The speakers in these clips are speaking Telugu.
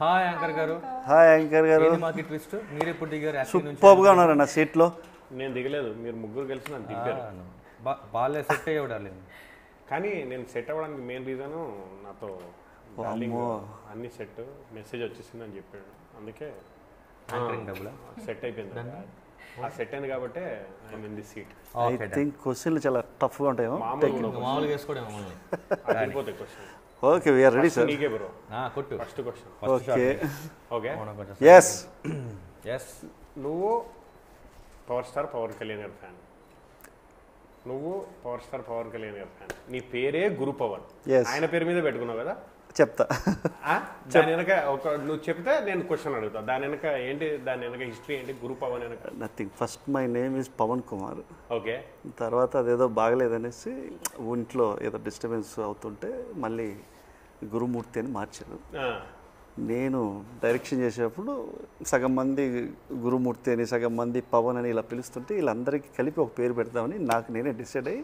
హాయ్ యాంకర్ గారు. హాయ్ యాంకర్ గారు. ఇది మాకి ట్విస్ట్ మీరే పుట్టిగారు యాక్టింగ్ నుంచి సూపర్ గా ఉన్నారు అన్న సెట్ లో. నేను దిగలేదు, మీరు ముగ్గురు కలిసి నన్ను దిగారు. బాలే సెట్ అయ్యవడలేదు. కానీ నేను సెట్ అవ్వడానికి మెయిన్ రీజన్ నాతో అన్ని సెట్ మెసేజ్ వచ్చేసింది అని చెప్పాడు. అందుకే యాంకరింగ్ డబుల్ సెట్ అయిపోయింది. ఆ సెట్ అయిన కాబట్టి I am in the seat. I think క్వశ్చన్లు చాలా టఫ్ గా ఉంటాయో మామూలుగా చేసుకోడేమో. అయిపోతాయి question. Okay, we are ready, sir. Okay, bro. Kottu. First question. Okay. Okay. Yes. Yes. Nuvu Power Star Power Kalyan fan. Nuvu Power Star Power Kalyan fan. Nee pere Guru Pavan. Yes. Ayana peru meeda pettukunnava kada? Chepta. Dani enaka oka nu chepte nenu question aduguta. Dani enaka enti dani enaka history enti Guru Pavan enaka? Nothing. First my name is Pavan Kumar. Okay. Tarvata adedo baagaledanesi intlo edo disturbance avutunte malli Gurumurthy అని మార్చారు. నేను డైరెక్షన్ చేసేటప్పుడు సగం మంది గురుమూర్తి అని సగం మంది పవన్ అని ఇలా పిలుస్తుంటే వీళ్ళందరికీ కలిపి ఒక పేరు పెడతామని నాకు నేనే డిసైడ్ అయ్యి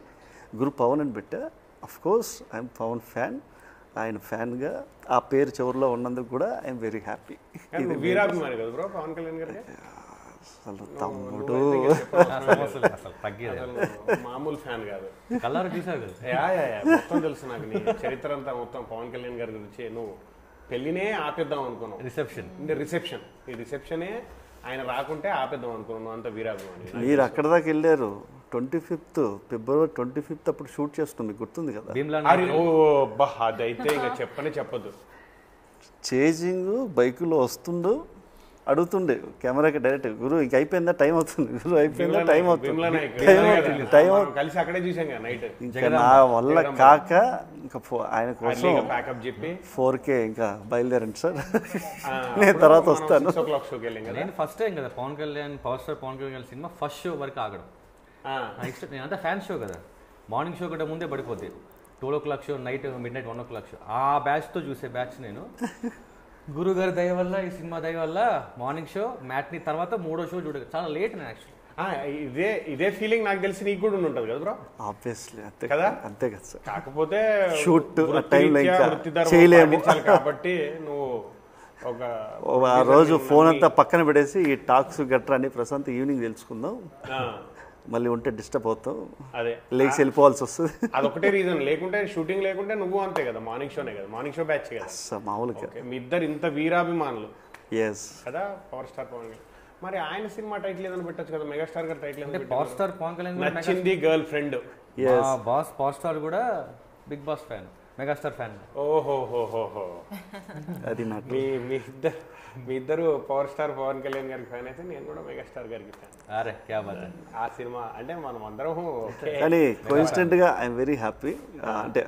గురు పవన్ అని పెట్టా. అఫ్కోర్స్ ఐఎమ్ పవన్ ఫ్యాన్, ఆయన ఫ్యాన్గా ఆ పేరు చివరిలో ఉన్నందుకు కూడా ఐఎమ్ వెరీ హ్యాపీ. అసలు తమ్ముడు మామూలు ఫ్యాన్ కాదు, కలర్ చూసావు మొత్తం తెలుసు నాకు. నీ చరిత్ర అంతా మొత్తం పవన్ కళ్యాణ్ గారి గురించి. నువ్వు పెళ్ళినే ఆపేద్దాం అనుకున్నావు, రిసెప్షన్ అంటే రిసెప్షన్ ఈ రిసెప్షనే ఆయన రాకుంటే ఆపేద్దాం అనుకున్నావు. అంత వీరాభిమాని మీరు అక్కడ దాకా వెళ్ళారు. 25th February 25th అప్పుడు షూట్ చేస్తున్నాం, మీకు గుర్తుంది కదా. ఓ బా అదైతే ఇంకా చెప్పదు. చేజింగ్ బైకులో వస్తుండు అడుగుతుండే కెమెరాకి డైరెక్ట్, గురు ఇంక అయిపోయిందా టైం అవుతుంది, గురు అయిపోయిందా టైం అవుతుంది, టైం కలిసి అక్కడే చూసాం కదా నైట్. ఇంకా నా వల్ల కాక ఇంకా ఆయన కోసం 4K ఇంకా బయలుదేరండి సార్, నేను తర్వాత వస్తాను. ఫస్ట్ టైం కదా Pawan Kalyan power star Pawan Kalyan cinema first show వరకు ఆగడం. నెక్స్ట్ నేను అంతా ఫ్యాన్ షో కదా, మార్నింగ్ షో కంటే ముందే పడిపోద్ది. 12 o'clock show, night midnight 1 o'clock show. ఆ బ్యాచ్తో చూసే బ్యాచ్ నేను. గురుగారి దయ వల్ల ఈ సినిమా దయ వల్ల మార్నింగ్ షో మ్యాట్ని తర్వాత మూడో షో చూడగ చాలా లేట్. నేను యాక్చువల్లీ ఇదే ఫీలింగ్ నాకు తెలిసి నీకు కూడా ఉంటుంది కదా బ్రో. ఆబ్వియస్లీ అంతే కదా, అంతే కదా సార్. కాకపోతే షూట్ టైంలో ఇంకా చేయలేము కాబట్టి నువ్వు ఒక ఆ రోజు ఫోన్ అంతా పక్కన పెట్టేసి ఈ టాక్స్ గట్రా అని ప్రశాంత్ ఈవినింగ్ తెలుసుకుందాం, మళ్ళీ ఉంటే డిస్టర్బ్ అవుతాం, అదే లేచి వెళ్ళిపోవాల్సి వస్తుంది. అదొకటే రీజన్. లేకుంటే షూటింగ్ లేకుంటే నువ్వు అంతే కదా, మార్నింగ్ షోనే కదా, మార్నింగ్ షో బ్యాచ్ కదా మామూలుగా. మీ ఇద్దరు ఇంత వీరాభిమానులు కదా పవర్ స్టార్ పవన్ కళ్యాణ్. మరి ఆయన సినిమా టైటిల్ ఏదైనా పెట్టచ్చు కదా, మెగాస్టార్ గారి టైటిల్ అంటే పవర్ స్టార్ పవన్ కళ్యాణ్ నచ్చింది girl friend. Boss power star కూడా big boss fan, megastar fan. ఓహోహోహోహో అది నాకు. మీ ఇద్దరు పవర్ స్టార్ పవన్ కళ్యాణ్ గారికి ఫ్యాన్ అయితే నేను కూడా మెగాస్టార్ గారికి ఫ్యాన్. అరే క్యా బాత్. ఆ సినిమా అంటే మనం అందరం. కానీ కోఇన్సిడెంట్ గా ఐఎమ్ వెరీ హ్యాపీ. అంటే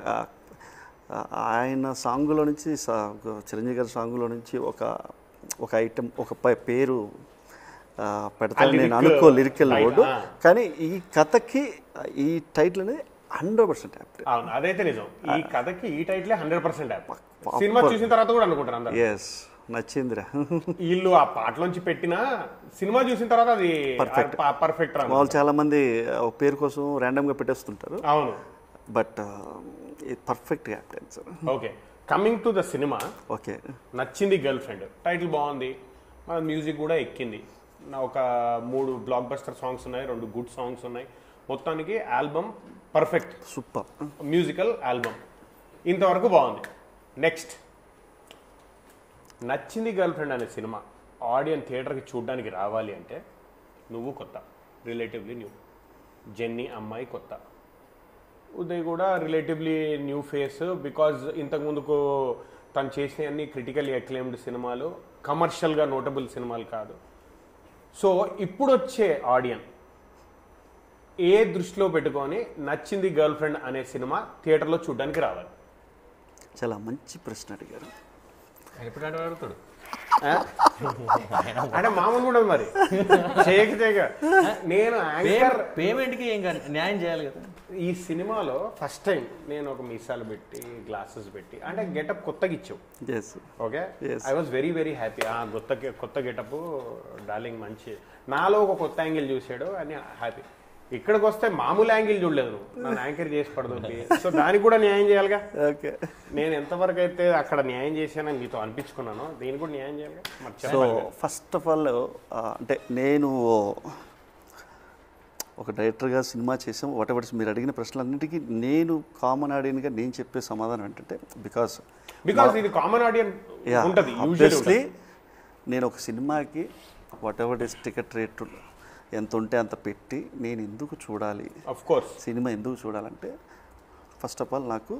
ఆయన సాంగ్లో నుంచి చిరంజీవి గారి సాంగ్లో నుంచి ఒక ఐటమ్ ఒక పేరు పెడతాను నేను అనుకో లిరికల్ వర్డ్. కానీ ఈ కథకి ఈ టైటిల్ అనేది 100% యాప్ట్. అవును అదైతే నిజం. ఈ కథకి ఈ టైటిలే 100% యాప్ట్. సినిమా చూసిన తర్వాత కూడా అనుకుంటారు అందరూ yes నచ్చిందిరా వీళ్ళు ఆ పాటలోంచి పెట్టిన. సినిమా చూసిన తర్వాత అది పర్ఫెక్ట్. వాళ్ళు చాలా మంది పేరు కోసం ర్యాండమ్ గా పెట్టేస్తుంటారు. అవును బట్ పర్ఫెక్ట్ యాప్ట్ అయింది sir. Okay coming to the cinema. Okay నచ్చింది గర్ల్ ఫ్రెండ్ టైటిల్ బాగుంది, మన మ్యూజిక్ కూడా ఎక్కింది. ఒక 3 బ్లాక్ బస్టర్ సాంగ్స్ ఉన్నాయి, 2 గుడ్ సాంగ్స్ ఉన్నాయి. మొత్తానికి album perfect, super musical album. ఇంతవరకు బాగుంది. నెక్స్ట్ నచ్చింది గర్ల్ ఫ్రెండ్ అనే సినిమా ఆడియన్స్ థియేటర్కి చూడడానికి రావాలి అంటే నువ్వు కొత్త, రిలేటివ్లీ న్యూ, జెన్నీ అమ్మాయి కొత్త, ఉదయ్ కూడా రిలేటివ్లీ న్యూ ఫేస్. బికాజ్ ఇంతకుముందుకు తను చేసిన అన్ని క్రిటికల్లీ అక్లెయిమ్డ్ సినిమాలు, కమర్షియల్గా నోటబుల్ సినిమాలు కాదు. సో ఇప్పుడు వచ్చే ఆడియన్స్ ఏ దృష్టిలో పెట్టుకొని నచ్చింది గర్ల్ ఫ్రెండ్ అనే సినిమా థియేటర్లో చూడడానికి రావాలి? చాలా మంచి ప్రశ్న అడిగారు. అంటే మామూలు కూడా మరి చేయక నేను పేమెంట్కి ఇంకా న్యాయం చేయాలి కదా. ఈ సినిమాలో ఫస్ట్ టైం నేను ఒక మీసాలు పెట్టి గ్లాసెస్ పెట్టి అంటే గెటప్ కొత్తగా ఇచ్చావు. Okay I was very very happy. కొత్త గెటప్ డార్లింగ్ మంచి, నాలో ఒక కొత్త యాంగిల్ చూసాడు అని హ్యాపీ. ఇక్కడికి వస్తే మామూలు యాంగిల్ చూడలేదు నువ్వు, నన్ను యాంకర్ చేసి పడదొట్టి. సో దానికి కూడా న్యాయం చేయాలిగా. ఓకే, నేను ఎంతవరకు అయితే అక్కడ న్యాయం చేశానని మీతో అనిపించుకున్నాను, దీనికి కూడా న్యాయం చేయాలిగా. సో ఫస్ట్ ఆఫ్ ఆల్ అంటే నేను ఒక డైరెక్టర్గా సినిమా చేసాం. వాట్ ఎవర్ మీరు అడిగిన ప్రశ్నలన్నిటికీ నేను కామన్ ఆడియన్గా నేను చెప్పే సమాధానం ఏంటంటే బికాస్ ఇది కామన్ ఆడియన్స్ ఉంటుంది. ఆబ్వియస్లీ నేను ఒక సినిమాకి whatever is ticket rate ఎంత ఉంటే అంత పెట్టి నేను ఎందుకు చూడాలి, అఫ్కోర్స్ సినిమా ఎందుకు చూడాలంటే ఫస్ట్ ఆఫ్ ఆల్ నాకు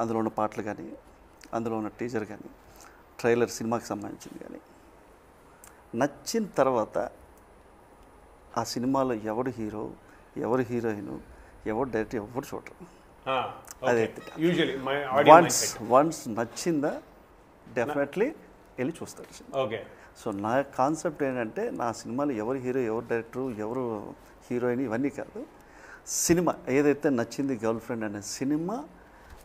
అందులో ఉన్న పాటలు కానీ, అందులో ఉన్న టీజర్ కానీ, ట్రైలర్ సినిమాకి సంబంధించింది కానీ నచ్చిన తర్వాత ఆ సినిమాలో ఎవడు హీరో, ఎవరు హీరోయిన్, ఎవరు డైరెక్టర్ ఎవరు చూడరు. అదైతే వన్స్ నచ్చిందా డెఫినెట్లీ వెళ్ళి చూస్తాడు. సో నా కాన్సెప్ట్ ఏంటంటే నా సినిమాలో ఎవరు హీరో, ఎవరు డైరెక్టరు, ఎవరు హీరోయిన్ ఇవన్నీ కాదు, సినిమా ఏదైతే నచ్చింది గర్ల్ ఫ్రెండ్ అనే సినిమా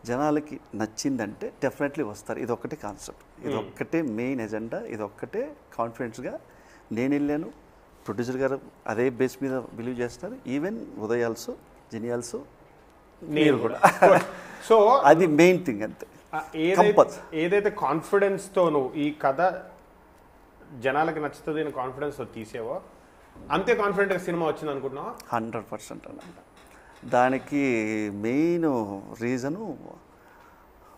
జనాలకి నచ్చిందంటే డెఫినెట్లీ వస్తారు. ఇదొక్కటే కాన్సెప్ట్, ఇదొక్కటే మెయిన్ ఎజెండా, ఇదొక్కటే కాన్ఫిడెన్స్గా నేను వెళ్ళాను. ప్రొడ్యూసర్ గారు అదే బేస్ మీద బిలీవ్ చేస్తారు, even Uday also, Jenny also, నేను కూడా. సో అది మెయిన్ థింగ్ అంతే. ఏదైతే కాన్ఫిడెన్స్తో నువ్వు ఈ కథ జనాలకు నచ్చుతుంది అని కాన్ఫిడెన్స్తో తీసేవో అంతే కాన్ఫిడెంట్గా సినిమా వచ్చింది అనుకుంటున్నావా? 100% అన్నమాట. దానికి main reason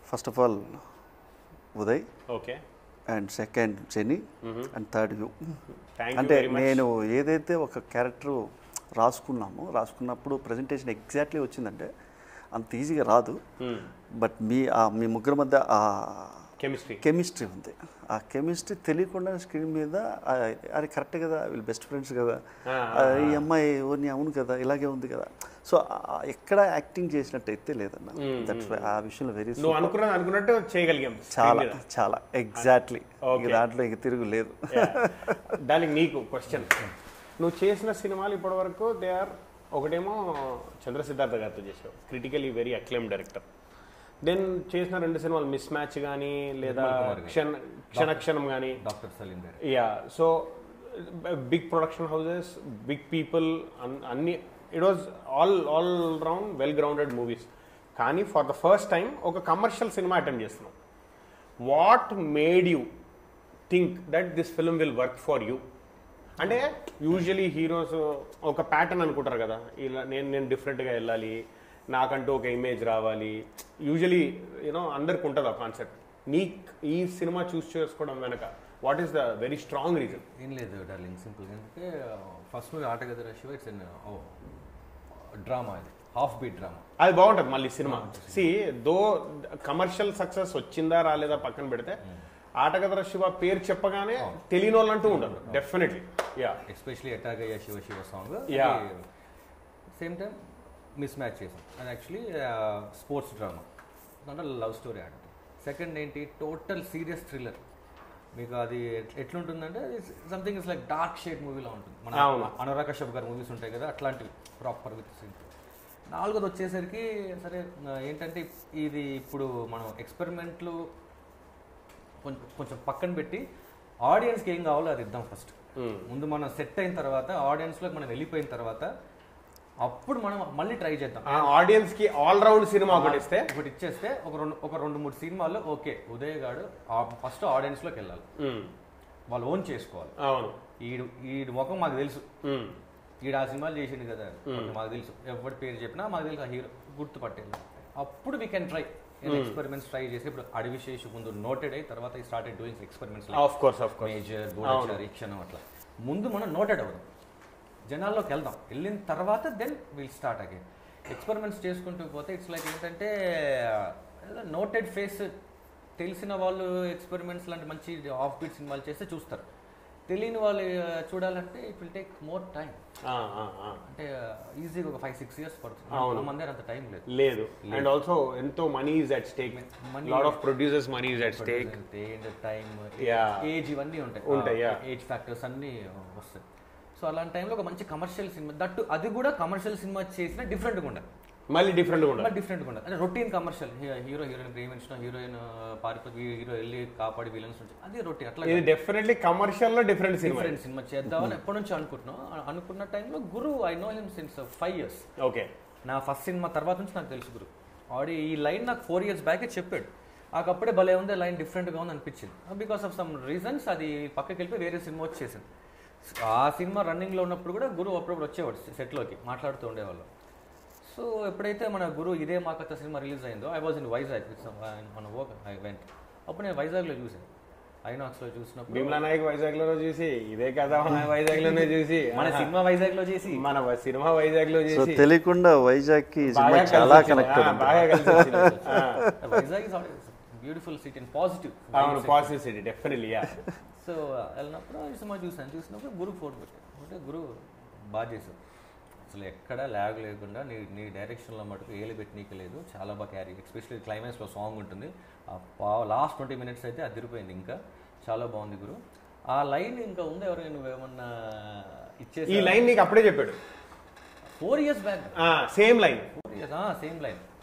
first of all Uday, okay, and second Jenny, and third you. అంటే నేను ఏదైతే ఒక క్యారెక్టర్ రాసుకున్నప్పుడు ప్రజెంటేషన్ ఎగ్జాక్ట్లీ వచ్చిందంటే అంత ఈజీగా రాదు. బట్ మీ ముగ్గురు మధ్య ఆ కెమిస్ట్రీ ఉంది. ఆ కెమిస్ట్రీ తెలియకుండా స్క్రీన్ మీద అది కరెక్ట్ కదా, వీళ్ళు బెస్ట్ ఫ్రెండ్స్ కదా, ఈ అమ్మాయి ఎవరిని అవును కదా, ఇలాగే ఉంది కదా. సో ఎక్కడ యాక్టింగ్ చేసినట్టయితే లేదన్న, దట్స్ వై ఆ విషయంలో వెరీ అనుకున్నట్టు చేయగలిగాం. చాలా చాలా ఎగ్జాక్ట్లీ దాంట్లో ఇక తిరుగు లేదు. దానికి నీకు క్వశ్చన్, నువ్వు చేసిన సినిమాలు ఇప్పటి వరకు దే ఆర్, ఒకటేమో చంద్రసిద్ధార్థ గారితో చేసావు, critically very acclaim director. Then చేసిన రెండు సినిమాలు మిస్ మ్యాచ్ కానీ, లేదా క్షణక్షణం కానీ, డాక్టర్ సలీం గారు. Yeah, so big production houses, big people, అన్ని it was all round well grounded movies. కానీ ఫర్ ద ఫస్ట్ టైం ఒక కమర్షియల్ సినిమా అటెంప్ట్ చేస్తున్నాం. What made you think that this film will work for you? అంటే యూజువలీ హీరోస్ ఒక ప్యాటర్న్ అనుకుంటారు కదా, ఇలా నేను డిఫరెంట్గా వెళ్ళాలి, నాకంటూ ఒక ఇమేజ్ రావాలి, యూజువలీ యూనో అందరికి ఉంటుంది ఆ కాన్సెప్ట్. ఈ సినిమా చేసుకోవడం వెనక what is the very strong reason? ఏం లేదు డార్లింగ్, సింపుల్. ఎందుకంటే first movie Aatagadharaa Siva, it's drama, అది హాఫ్ బీట్ డ్రామా, అది బాగుంటుంది. మళ్ళీ సినిమా సి దో కమర్షియల్ సక్సెస్ వచ్చిందా రాలేదా పక్కన పెడితే ఆటగదరా శివ పేరు చెప్పగానే తెలియని వాళ్ళు అంటూ ఉంటారు definitely. Yeah, especially Etagayya Siva Siva song. Yeah, same time miss match చేసాం, అది యాక్చువల్లీ స్పోర్ట్స్ డ్రామా, దాంట్లో లవ్ స్టోరీ ఆడటం. సెకండ్ ఏంటి, టోటల్ సీరియస్ థ్రిల్లర్. మీకు అది ఎట్లుంటుందంటే something is like dark shade మూవీలో ఉంటుంది. మన అనురాగ్ కశ్యప్ గారి మూవీస్ ఉంటాయి కదా, అట్లాంటివి ప్రాపర్ విత్ సీన్. నాలుగోది వచ్చేసరికి సరే ఏంటంటే ఇది ఇప్పుడు మనం ఎక్స్పెరిమెంట్లు కొంచెం పక్కన పెట్టి ఆడియన్స్కి ఏం కావాలో అది ఇద్దాం ఫస్ట్. ముందు మనం సెట్ అయిన తర్వాత, ఆడియన్స్లోకి మనం వెళ్ళిపోయిన తర్వాత అప్పుడు మనం మళ్ళీ ట్రై చేద్దాం. ఆడియన్స్ కి ఆల్ రౌండ్ సినిమా ఒకటి ఇచ్చేస్తే ఒక రెండు మూడు సినిమాల్లో ఓకే, ఉదయ్ గారు ఫస్ట్ ఆడియన్స్ లోకి వెళ్ళాలి, వాళ్ళు ఓన్ చేసుకోవాలి. అవును, ఈ ముఖం మాకు తెలుసు, ఈడు ఆ సినిమాలు చేసింది కదా మాకు తెలుసు, ఎవరి పేరు చెప్పినా మాకు తెలుసు, ఆ హీరో గుర్తుపట్టేది. అప్పుడు we can try experiments try చేసి. ఇప్పుడు అడివిశేష్ ముందు నోటెడ్ అయ్యి తర్వాత ఈ started doing experiments, of course of major రిక్షణం. అట్లా ముందు మనం నోటెడ్ అవుదాం, జనాల్లోకి వెళ్దాం, వెళ్ళిన తర్వాత then will start again. Experiments చేసుకుంటూ పోతే ఇట్స్ లైక్ ఏంటంటే నోటెడ్ ఫేస్ తెలిసిన వాళ్ళు ఎక్స్పెరిమెంట్స్ లాంటి మంచి ఆఫ్ బీట్ సినిమాలు చేస్తే చూస్తారు, తెలియని వాళ్ళు చూడాలంటే it will take more time. అంటే ఈజీగా ఒక 5-6 years పడుతుంది, మన దగ్గర అంత టైం లేదు. అండ్ ఆల్సో ఎంతో money is at stake, lot of producers money is at stake, time, age, ఇవన్నీ ఉంటాయి, ఏజ్ ఫ్యాక్టర్స్ అన్నీ వస్తాయి. సో అలాంటి టైంలో ఒక మంచి కమర్షియల్ సినిమా, దట్టు అది కూడా కమర్షియల్ సినిమా చేసినా డిఫరెంట్గా ఉండాలి. different and routine commercial hero heroine preeminence heroine paripathy hero elli kaapadi villains adi routine atla idi definitely commercial lo different cinema cheddavani eppudu nunchi anukunna time lo guru I know him since 5 years okay na first cinema tarvata nunchi naaku telusu guru aadi ee line naaku 4 years back e cheppadu aakappade bale undi line different ga undi anipichindi because of some reasons adi pakkaki ellipoyi vere cinema vachesindi aa cinema running lo unnappudu kuda guru appudu vachevadu set loki maatladutu undevallu so eppudayithe mana guru ide ma katha cinema release ayindo I was in Vizag with some on a work I went appude Vizag lo chusi INOX lo chusinapudu Bimla Naik Vizag lo chusi ide kada mana Vizag lone chusi mana cinema Vizag lo chesi so telekunda Vizag ki cinema chala connected baaga kalisi Vizag is always beautiful city and positive positive city definitely yeah so alnappudu cinema chusinaapudu guru phone kotte guru baajesu అసలు ఎక్కడ ల్యాగ్ లేకుండా నీ నీ డైరెక్షన్లో మటుకు ఏలు పెట్టనీకి లేదు చాలా బాగా క్యారీ ఎస్పెషల్లీ క్లైమాక్స్లో సాంగ్ ఉంటుంది లాస్ట్ 20 minutes అయితే అదిరిపోయింది ఇంకా చాలా బాగుంది గురు ఆ లైన్ ఇంకా ఉంది ఎవరైనా నువ్వేమన్నా ఇచ్చే ఈ లైన్ నీకు అప్పుడే చెప్పాడు 4 years బ్యాక్ సేమ్ లైన్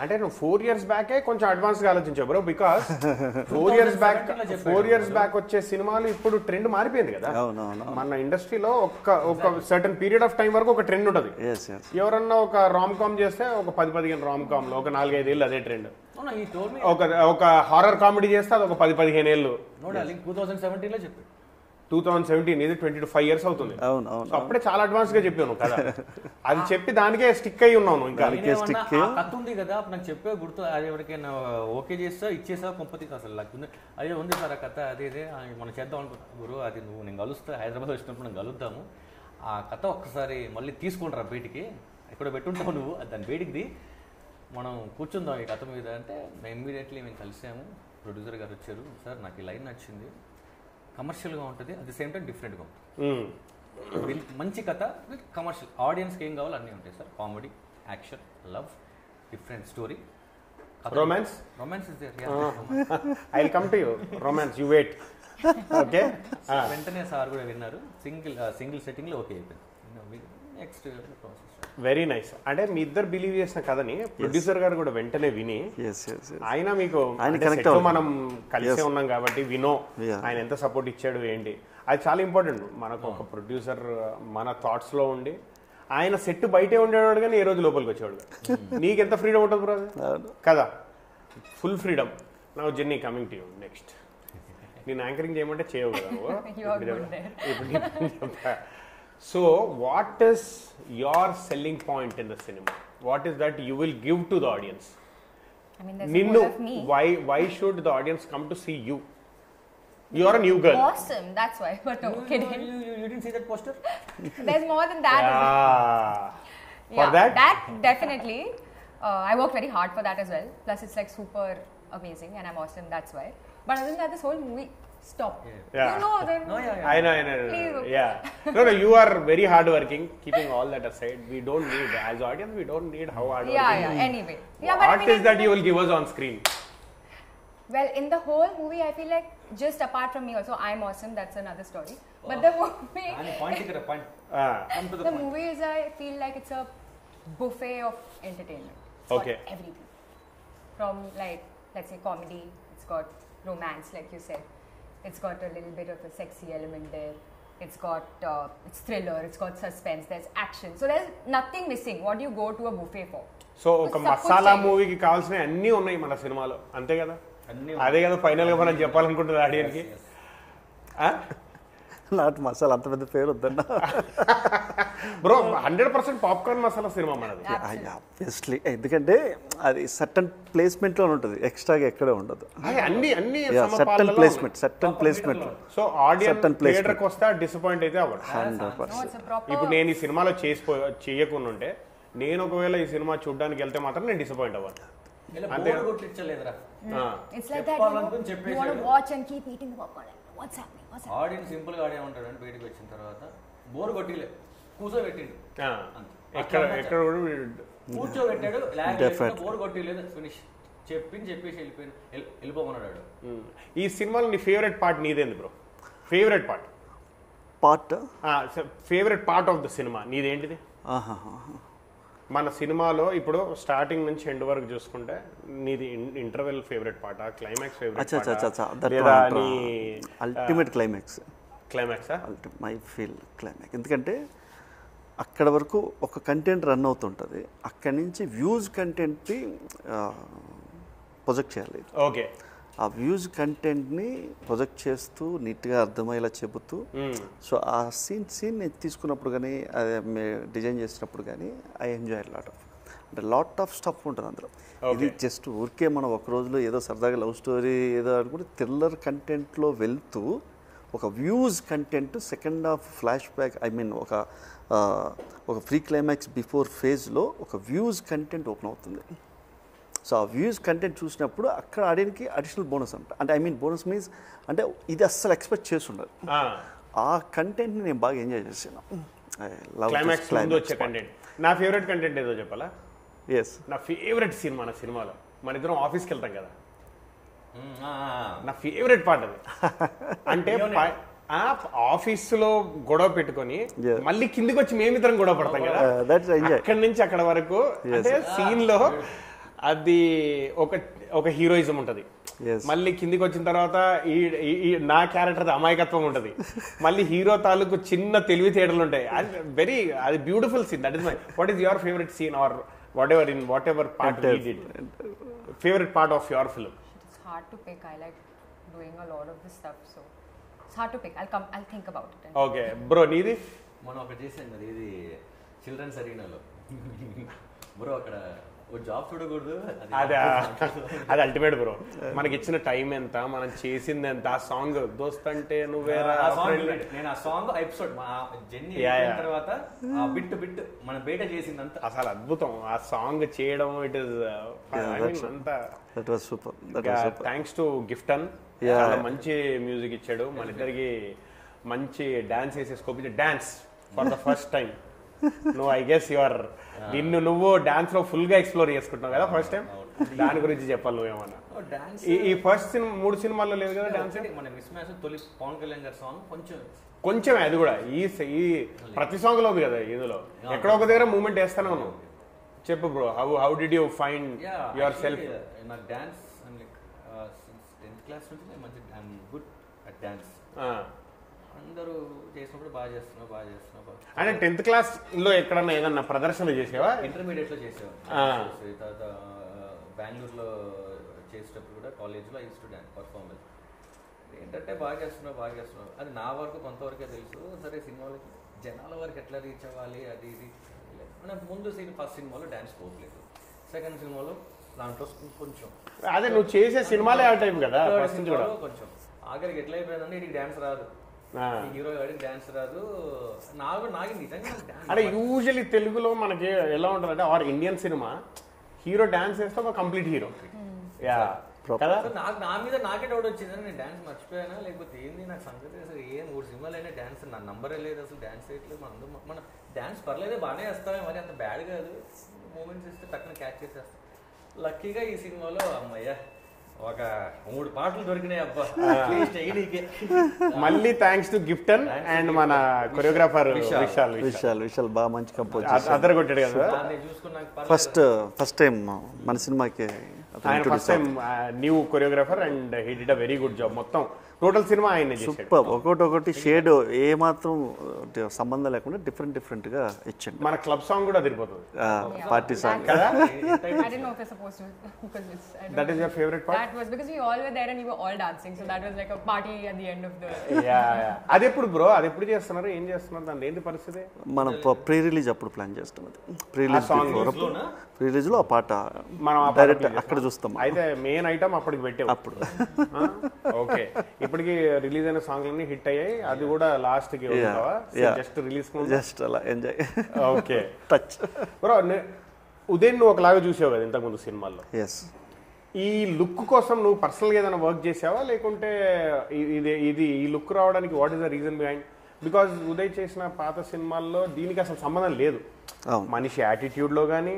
అంటే నువ్వు 4 years బ్యాకే కొంచెం అడ్వాన్స్గా ఆలోచించావు బ్రో బికాస్ 4 years back వచ్చే సినిమాలు ఇప్పుడు ట్రెండ్ మారిపోయింది కదా మన ఇండస్ట్రీలో ఒక సర్టన్ పీరియడ్ ఆఫ్ టైం వరకు ఒక ట్రెండ్ ఉంటుంది ఎవరన్నా ఒక రామ్ కామ్ చేస్తే ఒక 10-15 రామ్ కామ్లు ఒక 4-5 ఏళ్ళు అదే ట్రెండ్ ఒక హారర్ కామెడీ చేస్తే అది ఒక 10-15 ఏళ్ళు 2017 లో చెప్పాడు 2017 ఇది 25 years అవుతుంది సో అప్పుడే చాలా అడ్వాన్స్ గా చెప్పాను కదా అది చెప్పి దానికే స్టిక్ అయ్యి ఉన్నాను ఇంకా కథ ఉంది కదా నాకు చెప్పే గుర్తు అది ఎవరికైనా ఓకే చేస్తా ఇచ్చేసా కొంపతికి అసలు లేకుంది అదే ఉంది సార్ ఆ కథ అదే మనం చేద్దాం అనుకుంటున్నాను గురు అది నువ్వు నేను కలుస్తా హైదరాబాద్ వచ్చినప్పుడు నేను కలుద్దాము ఆ కథ ఒక్కసారి మళ్ళీ తీసుకుంటారా బయటికి ఇక్కడ పెట్టుంటావు నువ్వు దాని బయటికి మనం కూర్చుందాం ఈ కథ మీద అంటే మేము ఇమీడియట్లీ మేము కలిసాము ప్రొడ్యూసర్ గారు వచ్చారు సార్ నాకు ఈ లైన్ నచ్చింది కమర్షియల్గా ఉంటుంది అట్ ది సేమ్ టైం డిఫరెంట్గా ఉంటుంది మంచి కథ విత్ కమర్షియల్ ఆడియన్స్కి ఏం కావాలి అన్నీ ఉంటాయి sir comedy action love different story romance is there I'll come to you romance you wait okay వెంటనే సార్ కూడా విన్నారు సింగిల్ సెట్టింగ్లో ఓకే అయిపోయింది నెక్స్ట్ ప్రాసెస్ వెరీ నైస్ అంటే మీ ఇద్దరు బిలీవ్ చేసిన కథని ప్రొడ్యూసర్ గారు కూడా వెంటనే విని ఆయన మీకు మనం కలిసే ఉన్నాం కాబట్టి వినో ఆయన ఎంత సపోర్ట్ ఇచ్చాడు ఏంటి అది చాలా ఇంపార్టెంట్ మనకు ఒక ప్రొడ్యూసర్ మన థాట్స్ లో ఉండి ఆయన సెట్ బయటే ఉండేవాడు కానీ ఏ రోజు లోపలికి వచ్చేవాడు నీకెంత ఫ్రీడమ్ ఉంటుంది కదా full freedom now Jenny coming to you next నేను యాంకరింగ్ చేయమంటే చేయవు కదా So, what is your selling point in the cinema? What is that you will give to the audience? I mean, there's more of me. Why should the audience come to see you? You are a new girl. Awesome, that's why. But no, kidding. You didn't see that poster? There's more than that. Yeah. For that? That definitely. I worked very hard for that as well. Plus, it's like super amazing, and I'm awesome. That's why. But other than that, this whole movie. Stop. Yeah. You know that. No. I know. Yeah. No. You are very hardworking. Keeping all that aside, we don't need as audience. We don't need how hardworking. Yeah. Anyway. Yeah, but what is that you will give us on screen? Well, in the whole movie, I feel like just apart from me, also I'm awesome. That's another story. Oh. But the movie. Point. The movie is. I feel like it's a buffet of entertainment. It's okay. Got everything. From like let's say comedy. It's got romance, like you said. It's got a little bit of a sexy element there. It's got it's thriller. It's got suspense. There's action. So there's nothing missing. What do you go to a buffet for? So a masala movie ki calls ne anni unnai mana cinema lo. Ante kada? Anni. Ade kada final ga mana cheppalanukuntundi audience ki. Ah? Not masala anta pedda peru uddana. Bro, 100% popcorn masala cinema manadi. Obviously. Endukante అది సర్టన్ ప్లేస్మెంట్లో ఉంటుంది ఎక్స్ట్రాగా ఎక్కడే ఉండదు ఇప్పుడు నేను ఈ సినిమాలో చేయకుండా ఉంటే నేను ఒకవేళ ఈ సినిమా చూడడానికి వెళ్తే మాత్రం నేను డిసప్పాయింట్ అవ్వాలి బయటకు వచ్చిన తర్వాత బోర్ కొట్టిలే కూర్చోబెట్టిండు కూర్చోబెట్టాడు బోర్ కొట్టలేదు ఫినిష్ చెప్పేసి వెళ్ళిపోమన్నాడు ఈ సినిమాలో నీ ఫేవరెట్ పార్ట్ నీదేంది bro favourite part of the cinema నీదేంటిది మన సినిమాలో ఇప్పుడు స్టార్టింగ్ నుంచి ఎండ్ వరకు చూసుకుంటే నీది ఇంటర్వెల్ ఫేవరెట్ పాట, క్లైమాక్స్ ఫేవరెట్ పాట లేదా నీ అల్టిమేట్ క్లైమాక్స్? క్లైమాక్సా? My feel climax. ఎందుకంటే అక్కడ వరకు ఒక కంటెంట్ రన్ అవుతుంటుంది, అక్కడి నుంచి వ్యూస్ కంటెంట్ని ప్రొజెక్ట్ చేయాలి. ఓకే, ఆ వ్యూస్ కంటెంట్ని ప్రొజెక్ట్ చేస్తూ నీట్గా అర్థమయ్యేలా చెబుతూ, సో ఆ సీన్ నేను తీసుకున్నప్పుడు కానీ అదే డిజైన్ చేసినప్పుడు కానీ ఐ ఎంజాయ్ లాట్ ఆఫ్, అంటే లాట్ ఆఫ్ స్టఫ్ ఉంటుంది అందులో. ఇది జస్ట్ ఊరికే మనం ఒక రోజులో ఏదో సరదాగా లవ్ స్టోరీ ఏదో అనుకుంటే థ్రిల్లర్ కంటెంట్లో వెళ్తూ ఒక views content second half flash back, I mean ఒక ప్రీ క్లైమాక్స్ బిఫోర్ ఫేజ్లో ఒక వ్యూస్ కంటెంట్ ఓపెన్ అవుతుంది. సో ఆ వ్యూస్ కంటెంట్ చూసినప్పుడు అక్కడ ఆడియన్కి అడిషనల్ బోనస్ అంట, అంటే ఐ మీన్ బోనస్ మీన్స్ అంటే ఇది అస్సలు ఎక్స్పెక్ట్ చేస్తుండదు. ఆ కంటెంట్ని నేను బాగా ఎంజాయ్ చేసాను. నా ఫేవరెట్ కంటెంట్ ఏదో చెప్పాలా? ఎస్, నా ఫేవరెట్ సినిమా, నా సినిమాలో మన ఇద్దరం ఆఫీస్కి వెళ్తాం కదా, నా ఫేవరెట్ పాట అది. అంటే ఆఫీసులో గొడవ పెట్టుకొని మళ్ళీ కిందికి వచ్చి మేమిద్దరం గొడవ పడతాం కదా, అక్కడి నుంచి అక్కడ వరకు అంటే సీన్లో అది ఒక హీరోయిజం ఉంటుంది, మళ్ళీ కిందికి వచ్చిన తర్వాత ఈ నా క్యారెక్టర్ అమాయకత్వం ఉంటుంది, మళ్ళీ హీరో తాలూకు చిన్న తెలివితేటలు ఉంటాయి. వెరీ అది beautiful scene. That is my what is your favourite scene or whatever in whatever part you did, favourite part of your film? It's hard to pick. I like doing a lot of this stuff, so it's hard to pick. I'll think about it. Okay, bro, needi one of it is needi children's arena lo bro akada job చూడకూడదు, అది అల్టిమేట్ బ్రో. మనకి ఇచ్చిన టైం ఎంత, మనం చేసింది ఎంత, ఆ సాంగ్ దోస్త్ అంటే నువ్వేరా తర్వాత బిట్ బిట్ మన బయట చేసిందంత అసలు అద్భుతం. ఆ సాంగ్ చేయడం ఇట్ ఇస్ అంతా సూపర్. థ్యాంక్స్ టు గిఫ్టన్, మంచి మ్యూజిక్ ఇచ్చాడు, మన ఇద్దరికి మంచి డాన్స్ వేసే స్కోప్ ఇచ్చాడు. Dance for the first time నువ్వు, ఐ గెస్ యువర్ నిన్ను నువ్వు డాన్స్ లో ఫుల్ గా ఎక్స్ప్లోర్ చేసుకుంటున్నావు కదా ఫస్ట్ టైం, దాని గురించి చెప్పాలి నువ్వేమన్నా. ఈ ఫస్ట్ సినిమా 3 సినిమాల్లో లేదు కదా డాన్స్, తొలి పవన్ కళ్యాణ్ గారి సాంగ్ కొంచెం అది కూడా ఈ ప్రతి సాంగ్ లో ఉంది కదా, ఇందులో ఎక్కడో ఒక దగ్గర మూమెంట్ వేస్తాను. చెప్పు bro, how did you find yourself? నాకు dance like since 10th class నుంచి మంచి గుడ్ అట్ డాన్స్, అందరూ చేసినప్పుడు బాగా చేస్తున్నావు బాగా చేస్తున్నావు. అంటే 10th క్లాస్ లో ఎక్కడన్నా ఏదన్నా ప్రదర్శనలు చేసేవా? ఇంటర్మీడియట్ లో చేసేవా, తర్వాత బెంగళూరులో చేసేటప్పుడు కూడా కాలేజ్లో I used to dance perform. ఏంటంటే బాగా చేస్తున్నావు బాగా చేస్తున్నావు అది నా వరకు కొంతవరకే తెలుసు. సరే సినిమాలకి జనాల వరకు ఎట్లా రీచ్ అవ్వాలి అది ఇది, నాకు ముందు ఫస్ట్ సినిమాలో డాన్స్ పోవట్లేదు, సెకండ్ సినిమాలో దాంట్లో కొంచెం అదే నువ్వు చేసే సినిమాలే ఆ టైం కదా, కొంచెం ఆఖరికి ఎట్లా అయిపోయిందంటే నీకు డాన్స్ రాదు, హీరో డాన్స్ రాదు. అంటే యూజువలీ తెలుగులో మనకి ఎలా ఉంటుంది అంటే our Indian cinema hero dance చేస్తే ఒక కంప్లీట్ హీరో కదా. నాకు నా మీద నాకే డౌట్ వచ్చింది, నేను డాన్స్ మర్చిపోయానా లేకపోతే ఏంది నాకు సంగతి అసలు, ఏం 3 సినిమాలు అయినా డాన్స్ నా నంబరే లేదు, అసలు డాన్స్ వేయట్లేదు. మన డాన్స్ పర్లేదే బాగానే వేస్తామే, మరి అంత బ్యాడ్ కాదు, మూమెంట్స్ ఇస్తే తక్కువ క్యాచ్ చేసేస్తాం. లక్కీగా ఈ సినిమాలో అమ్మయ్యా ఒక 3 పాటలు దొరికినాయి అబ్బా. మళ్ళీ థ్యాంక్స్ టు గిఫ్టన్ అండ్ మన కొరియోగ్రాఫర్ విశాల్. విశాల్ బాగా మంచి కంపోజ్ చేశారు, అదరగొట్టాడు కదా. ఫస్ట్ టైం మన సినిమాకి first time new choreographer and he did a very good job. మొత్తం టోటల్ సినిమా ఆయన సూపర్, ఒకటి షేడ్ ఏ మాత్రం సంబంధం లేకుండా డిఫరెంట్ గా ఇచ్చింది. మన క్లబ్ సాంగ్ కూడా తిరిగిపోతుంది, పార్టీ సాంగ్ కదా. I didn't know if I supposed to focus this. That is your favorite part? That was because we all were there and we were all dancing, so that was like a party at the end of the yeah. అదెప్పుడు బ్రో, అదెప్పుడు చేస్తున్నారు, ఏం చేస్తున్నారు, దాని ఏంటి పరిస్థితి? మనం ప్రీ రిలీజ్ అప్పుడు ప్లాన్ చేస్తాం, అది ప్రీ రిలీజ్ ప్రీ రిలీజ్ లో ఆ పాట మనం డైరెక్ట్ అక్కడ చూస్తాం. అయితే మెయిన్ ఐటమ్ అప్పటికి పెట్టాం అప్పుడు. ఓకే, ఇప్పటికి రిలీజ్ అయిన సాంగ్లన్నీ హిట్ అయ్యాయి, అది కూడా లాస్ట్ కి జస్ట్ రిలీజ్ జస్ట్ అలా ఎంజాయ్. ఓకే టచ్ బ్రో, ఉదయం నువ్వు ఒకలాగా చూసావు కదా ఇంతకుముందు సినిమాల్లో, ఈ లుక్ కోసం నువ్వు పర్సనల్గా ఏదైనా వర్క్ చేసావా లేకుంటే ఇది ఈ లుక్ రావడానికి what is the reason behind? Because Uday చేసిన పాత సినిమాల్లో దీనికి అసలు సంబంధం లేదు, మనిషి యాటిట్యూడ్లో కానీ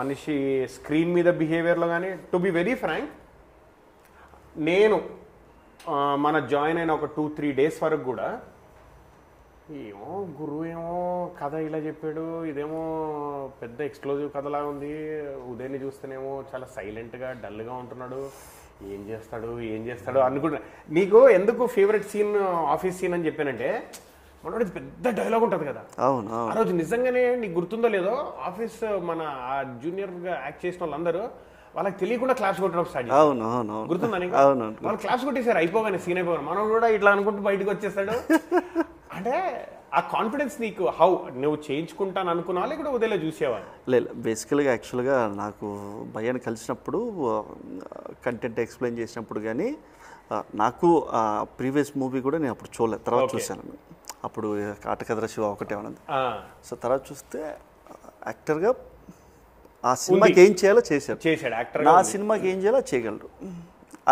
మనిషి స్క్రీన్ మీద బిహేవియర్లో కానీ. టు బి వెరీ ఫ్రాంక్, నేను మన జాయిన్ అయిన ఒక 2-3 డేస్ వరకు కూడా ఏమో గురువు ఏమో కథ ఇలా చెప్పాడు, ఇదేమో పెద్ద ఎక్స్క్లూజివ్ కథలా ఉంది. ఉదయని చూస్తేనేమో చాలా సైలెంట్గా డల్గా ఉంటున్నాడు. ఏం చేస్తాడు అనుకుంటున్నా. నీకు ఎందుకు ఫేవరెట్ సీన్ ఆఫీస్ సీన్ అని చెప్పానంటే, మనోడు పెద్ద డైలాగ్ ఉంటుంది కదా, ఆ రోజు నిజంగానే నీకు గుర్తుందో లేదో, ఆఫీస్ మన జూనియర్గా యాక్ట్ చేసిన వాళ్ళందరూ వాళ్ళకి తెలియకుండా క్లాప్స్ కొట్టడం స్టార్ట్ చేస్తారు. గుర్తుందని వాళ్ళు క్లాప్స్ కొట్టేశారు, అయిపోగానే సీన్ అయిపోగానే. మనం కూడా ఇట్లా అనుకుంటూ బయటకు వచ్చేస్తాడు. అంటే ఆ కాన్ఫిడెన్స్ నీకు హౌ, నువ్వు చేయించుకుంటాను అనుకున్నా లేకపోతే ఉదయలో చూసేవా? లేదు, బేసికల్గా యాక్చువల్గా నాకు భయాన్ని కలిసినప్పుడు కంటెంట్ ఎక్స్ప్లెయిన్ చేసినప్పుడు, కానీ నాకు ప్రీవియస్ మూవీ కూడా నేను అప్పుడు చూడలేదు, తర్వాత చూశాను. అప్పుడు కాటకద్ర శివ ఒకటే ఉన్నది. సో తర్వాత చూస్తే యాక్టర్గా ఆ సినిమాకి ఏం చేయాలో చేశాడు, నా సినిమాకి ఏం చేయాలో చేయగలరు.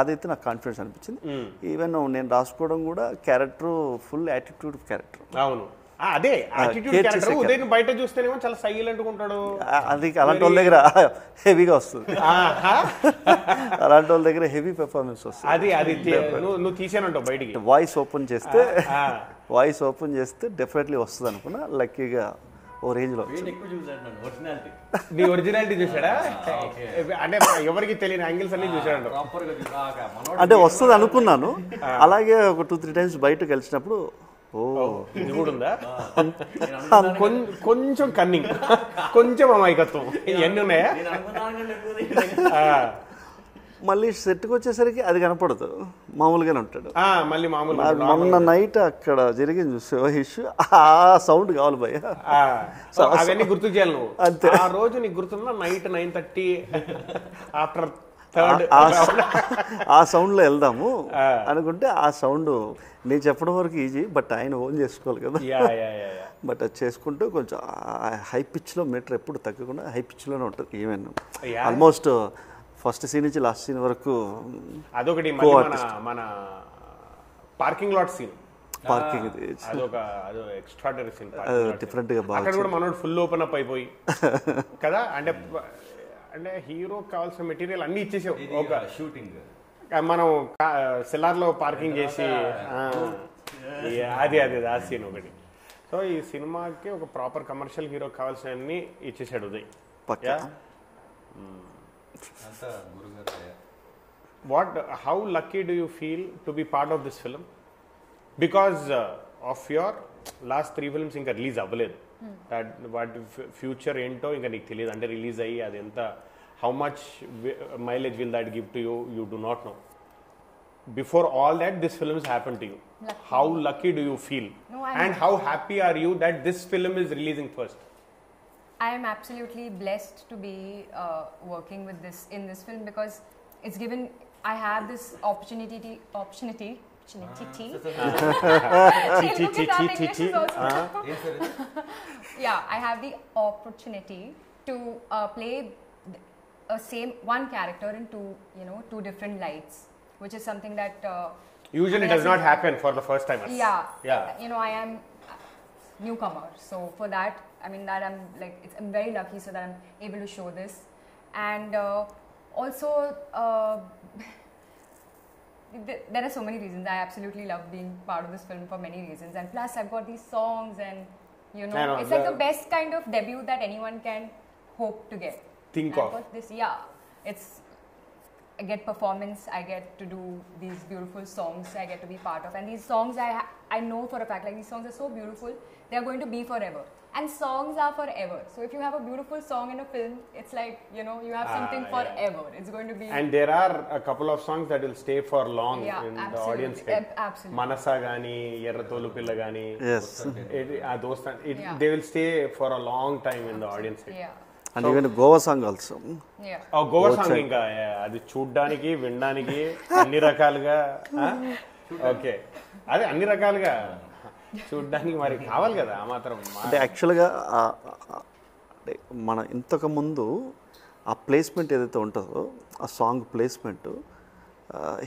అదైతే నాకు కాన్ఫిడెన్స్ అనిపించింది. ఈవెన్ నేను రాసుకోవడం కూడా క్యారెక్టర్ ఫుల్ యాటిట్యూడ్ క్యారెక్టర్. అవును, అదే బయట చూస్తేనేమో చాలా సైలెంట్ గా ఉంటాడు. అది అలాంటి వాళ్ళ దగ్గర హెవీగా వస్తుంది, అలాంటి వాళ్ళ దగ్గర హెవీ పెర్ఫార్మెన్స్ వస్తుంది. అది అది నువ్వు తీసానంటావు బయటికి. వాయిస్ ఓపెన్ చేస్తే డెఫినెట్లీ వస్తుంది అనుకున్నా. లక్కీగా ఓ రేంజ్ లో నీ ఒరిజినాలిటీ చూసాడా అంటే, ఎవరికి తెలియని యాంగిల్స్ అన్ని చూసాడు. అంటే వస్తుంది అనుకున్నాను. అలాగే ఒక 2-3 టైమ్స్ బయటకు వెళ్ళినప్పుడు కొంచెం కన్నింగ్, కొంచెం అమాయకత్వం ఇవన్నీ ఉన్నాయా? మళ్ళీ సెట్కి వచ్చేసరికి అది కనపడదు, మామూలుగానే ఉంటాడు. మళ్ళీ మామూలుగా మొన్న నైట్ అక్కడ జరిగింది చూసే ఇష్యూ, ఆ సౌండ్ కావాలి భయ. అవన్నీ గుర్తు చేయాలి నువ్వు. అంతే, ఆ రోజు నీకు గుర్తున్నా నైట్ 9:30 ఆఫ్టర్ థర్డ్ ఆ సౌండ్లో వెళ్దాము అనుకుంటే, ఆ సౌండ్ నేను చెప్పడం వరకు ఈజీ, బట్ ఆయన ఓన్ చేసుకోవాలి కదా. బట్ అది చేసుకుంటూ కొంచెం హై పిచ్లో మీటర్ ఎప్పుడు తగ్గకుండా హై పిచ్లోనే ఉంటుంది. ఈవెన్ ఆల్మోస్ట్ ఫస్ట్ సీన్ నుంచి లాస్ట్ సీన్ వరకు. అదొకటి మన parking lot scene, parking extraordinary scene, different గా బాగుంది. అక్కడ కూడా మనోడు ఫుల్ ఓపెన్ అప్ అయిపోయి కదా, అంటే అంటే హీరో కావాల్సిన మెటీరియల్ అన్ని ఇచ్చేసాం. ఒక షూటింగ్ మనం సిల్లార్ లో పార్కింగ్ చేసి అది అది ఆ సీన్ ఒకటి. సో ఈ సినిమాకి ఒక ప్రాపర్ కమర్షియల్ హీరో కావాల్సిన అన్ని ఇచ్చేసాడు Uday. How lucky do you feel to be part of this film? Because of your last 3 films inka release avaledu. That what future ento inka nikku teliyadu, ante release ayyi adi enta how much mileage will that give to you, you do not know. Before all that this film has happened to you. Lucky. How lucky do you feel? No, and how happy are you that this film is releasing first? I am absolutely blessed to be working with this in this film, because it's given. I have this opportunity. Yeah, I have the opportunity to play a same one character in two different lights, which is something that usually does not happen for the first timers. Yeah. I am newcomer, so for that. I mean that I'm very lucky, so that I'm able to show this, and also there are so many reasons. I absolutely love being part of this film for many reasons, and plus I've got these songs, and it's like the best kind of debut that anyone can hope to get. I get performance, I get to do these beautiful songs, I get to be part of, and these songs I know for a fact, like these songs are so beautiful, they are going to be forever. And songs are forever. So if you have a beautiful song in a film, it's like, you have something forever. Yeah. It's going to be... And there are a couple of songs that will stay for long in the audience. Absolutely. Manasa Gani, Eratholu Pilla Gani. Yes. Those they will stay for a long time in the audience. Yeah. And so, even Goa song also. Yeah. Oh, Goa song. Adi choodaniki, vindaniki, anni rakaluga. Okay. Adi anni rakaluga. చూడ్డానికి మరి కావాలి కదా ఆ మాత్రం. అంటే యాక్చువల్గా మన ఇంతకుముందు ఆ ప్లేస్మెంట్ ఏదైతే ఉంటుందో, ఆ సాంగ్ ప్లేస్మెంట్,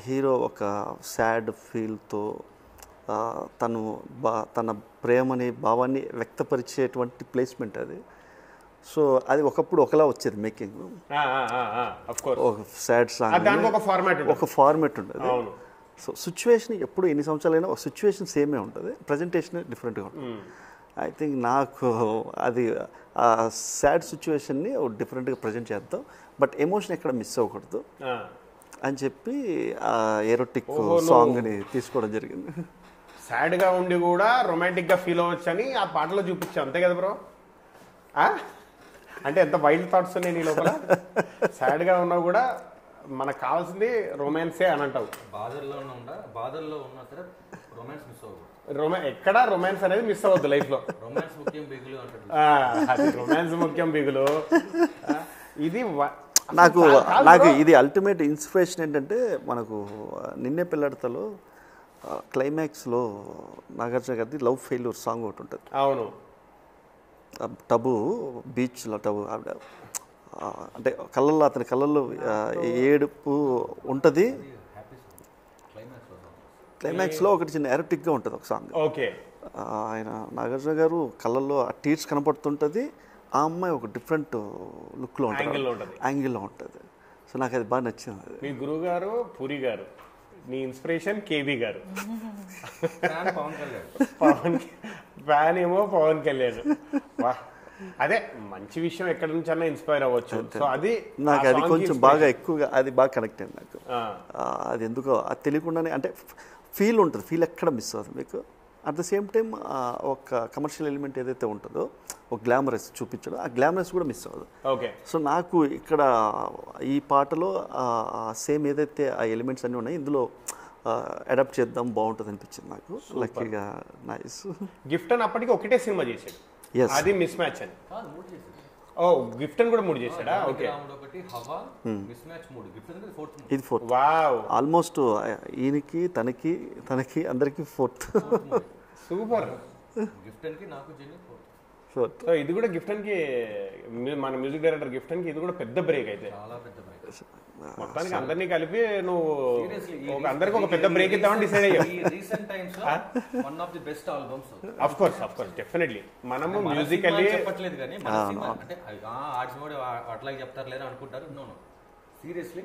హీరో ఒక సాడ్ ఫీల్తో తన ప్రేమని భావాన్ని వ్యక్తపరిచేటువంటి ప్లేస్మెంట్ అది. సో అది ఒకప్పుడు ఒకలా వచ్చేది మేకింగ్, ఒక సాడ్ సాంగ్ ఒక ఫార్మాట్ ఉండేది. So situation ఎప్పుడు ఎన్ని సంవత్సరాలైనా ఒక సిచువేషన్ సేమే ఉంటుంది, ప్రజెంటేషన్ డిఫరెంట్గా ఉంటుంది. ఐ థింక్ నాకు అది ఆ సాడ్ సిచ్యువేషన్ని డిఫరెంట్గా ప్రజెంట్ చేద్దాం, బట్ ఎమోషన్ ఎక్కడ మిస్ అవ్వకూడదు అని చెప్పి ఆ ఎరోటిక్ సాంగ్ని తీసుకోవడం జరిగింది. సాడ్గా ఉండి కూడా రొమాంటిక్గా ఫీల్ అవ్వచ్చు అని ఆ పాటలో చూపించాను, అంతే కదా బ్రో? అంటే ఎంత వైల్డ్ థాట్స్ ఉన్నాయి నీ లోపల, సాడ్గా ఉన్నా కూడా మనకు కావాల్సింది రొమాన్సే అని అంటావు. బాధల్లో ఉన్నా సరే రొమాన్స్ మిస్ అవ్వదు, ఎక్కడ రొమాన్స్ అనేది మిస్ అవ్వద్దు లైఫ్లో. రొమాన్స్ ముఖ్యం బిగులు అంటారు, రొమాన్స్ ముఖ్యం బిగులు. ఇది నాకు ఇది అల్టిమేట్ ఇన్స్పిరేషన్ ఏంటంటే, మనకు నిన్నే పిల్లాడతలో క్లైమాక్స్లో నాగార్జున గారిది లవ్ ఫెయిల్యూర్ సాంగ్ ఒకటి ఉంటుంది. అవును, టబు బీచ్లో టబు అంటే కళ్ళల్లో అతని కళ్ళల్లో ఏడుపు ఉంటుంది. క్లైమాక్స్లో ఒకటి చిన్న ఎరోటిక్గా ఉంటుంది ఒక సాంగ్. ఓకే, ఆయన నాగార్జున గారు కళ్ళల్లో ఆ టీర్స్ కనపడుతుంటుంది, ఆ అమ్మాయి ఒక డిఫరెంట్ లుక్లో ఉంటుంది, యాంగిల్లో ఉంటుంది. సో నాకు అది బాగా నచ్చింది. మీ గురువు గారు పూరి గారు, మీ ఇన్స్పిరేషన్ కేబీ గారు, ఫ్యాన్ ఏమో పవన్ కళ్యాణ్. అదే మంచి విషయం, ఎక్కడ నుంచైనా ఇన్స్పైర్ అవ్వచ్చు. సో అది నాకు అది కొంచెం బాగా ఎక్కువగా అది బాగా కనెక్ట్ అయింది నాకు. అది ఎందుకో అది తెలియకుండానే అంటే ఫీల్ ఉంటుంది, ఫీల్ ఎక్కడ మిస్ అవుతుంది మీకు. అట్ ద సేమ్ టైం ఒక కమర్షియల్ ఎలిమెంట్ ఏదైతే ఉంటుందో ఒక గ్లామరస్ చూపించడం, ఆ గ్లామరస్ కూడా మిస్ అవ్వదు. ఓకే, సో నాకు ఇక్కడ ఈ పాటలో సేమ్ ఏదైతే ఆ ఎలిమెంట్స్ అన్నీ ఉన్నాయో ఇందులో అడాప్ట్ చేద్దాం బాగుంటుంది అనిపించింది నాకు. లక్కీగా నైస్. గిఫ్టన్ అప్పటికి ఒకటే సినిమా చేశాడు, అది మిస్ మ్యాచ్ అని. ఓ గిఫ్టన్ కూడా మూడు చేశాడా? ఓకే, ఇది ఫోర్త్. వావ్, ఆల్మోస్ట్ ఈయనకి తనకి అందరికి ఫోర్త్. సూపర్. గిఫ్టన్ కి నాకు జెన్నీ ఫోర్త్. సో ఇది కూడా గిఫ్టన్ కి, మన మ్యూజిక్ డైరెక్టర్ గిఫ్టన్ కి ఇది కూడా పెద్ద బ్రేక్ అయితే. చాలా పెద్ద బ్రేక్. మొత్తానికి అందరినీ కలిపి నువ్వు అందరికి ఒక పెద్ద బ్రేక్ ఇద్దామని డిసైడ్ అయ్యావు. Recent times one of the best albums. Of course, of course, definitely. మనము మ్యూజికల్లీ చెప్పట్లేదు కానీ అంటే ఆర్ట్స్ కూడా అట్లాగే చెప్తారు లేదా అనుకుంటారు. నో నో, సీరియస్లీ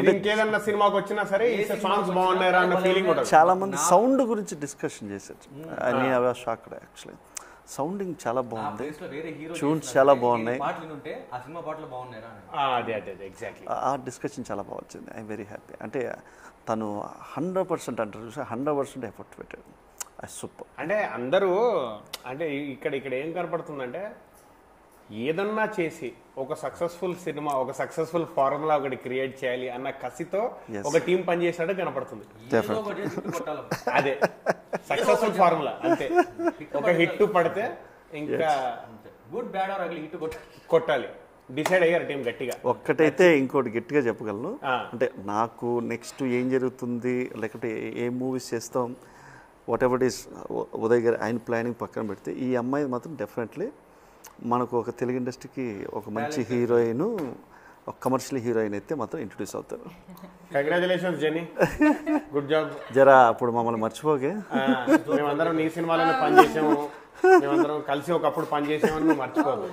ఇది ఇంకేదన్నా సినిమాకి వచ్చినా సరే ఈ సాంగ్స్ బాగున్నాయరా అన్న ఫీలింగ్ ఉంటుంది. చాలా మంది సౌండ్ గురించి డిస్కషన్ చేశారు, నేను అలా షాక్ అయ్యా. యాక్చువల్లీ సౌండింగ్ చాలా బాగుంది, ట్యూన్స్ చాలా బాగున్నాయి, ఆ డిస్కషన్ చాలా బాగా వచ్చింది. I'm very happy. అంటే తను 100% అంటారు చూసా, 100% ఎఫర్ట్ పెట్టాడు. సూపర్. అంటే అందరూ అంటే ఇక్కడ ఏం కనపడుతుందంటే, ఏదన్నా చేసి ఒక సక్సెస్ఫుల్ సినిమా, ఒక సక్సెస్ఫుల్ ఫార్ములా ఒకటి క్రియేట్ చేయాలి అన్న కసితో ఒక టీం పనిచేసినట్టు కనపడుతుంది. అదే సక్సెస్ఫుల్ ఫార్ములా, అంతే. ఒక హిట్ పడితే ఇంకా good bad or ugly hit కొట్టాలి. డిసైడ్ అయ్యారు టీం గట్టిగా. ఒక్కటైతే ఇంకోటి గట్టిగా చెప్పగలను అంటే, నాకు నెక్స్ట్ ఏం జరుగుతుంది, లేకపోతే ఏ మూవీస్ చేస్తాం, వాట్ ఎవర్ ఇస్ ఉదయ్ గారు ఆయన ప్లానింగ్ పక్కన పెడితే, ఈ అమ్మాయి మాత్రం డెఫినెట్లీ మనకు ఒక తెలుగు ఇండస్ట్రీకి ఒక మంచి హీరోయిన్, ఒక కమర్షియల్ హీరోయిన్ అయితే మాత్రం ఇంట్రొడ్యూస్ అవుతారు. Congratulations Jenny, good job. జరా అప్పుడు మమ్మల్ని మర్చిపోకే, మేమందరం నీ సినిమాలోనే పనిచేసాము, మేమందరం కలిసి ఒకప్పుడు పనిచేసామని మర్చిపోదు.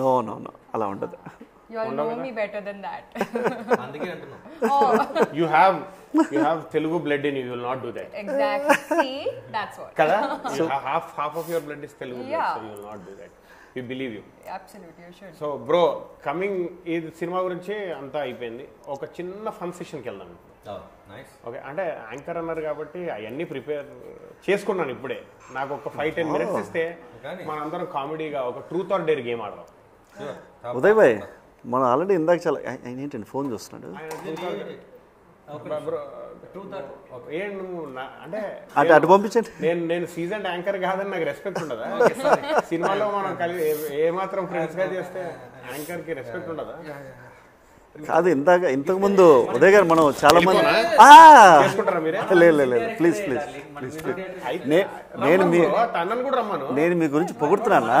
నో నో నో, అలా ఉండదు. You all know me better than that. You have Telugu blood in you, you will not do that. Exactly. See, that's what. Kada? So half of your blood is Telugu blood, so you will not do that. We believe you. Absolutely, you should. So bro, coming ee cinema gurinchi anta ayipoyindi. Oka chinna fun session ki veldam. Oh, nice. Okay, ante anchor annaru kabatti ayanni prepare cheskunnanu ipude. Naaku oka 5-10 minutes iste manandaram comedy ga oka truth or dare game aadadam. Uday bhai, మనం ఆల్రెడీ ఇందాక చాలా ఆయన ఏంటండి ఫోన్ చూస్తున్నాడు అంటే అటు పంపించండి. నేను సీజన్ యాంకర్ కాదని నాకు రెస్పెక్ట్ ఉండదా? సినిమాలో మనం ఏమాత్రం ఫ్రెండ్స్గా చేస్తే యాంకర్కి రెస్పెక్ట్ ఉండదా? కాదు, ఇంతకుముందు ఉదయ్ గారు మనం చాలా మంది లేదు, ప్లీజ్ ప్లీజ్ ప్లీజ్ ప్లీజ్ నేను మీ గురించి పొగుడుతున్నానా?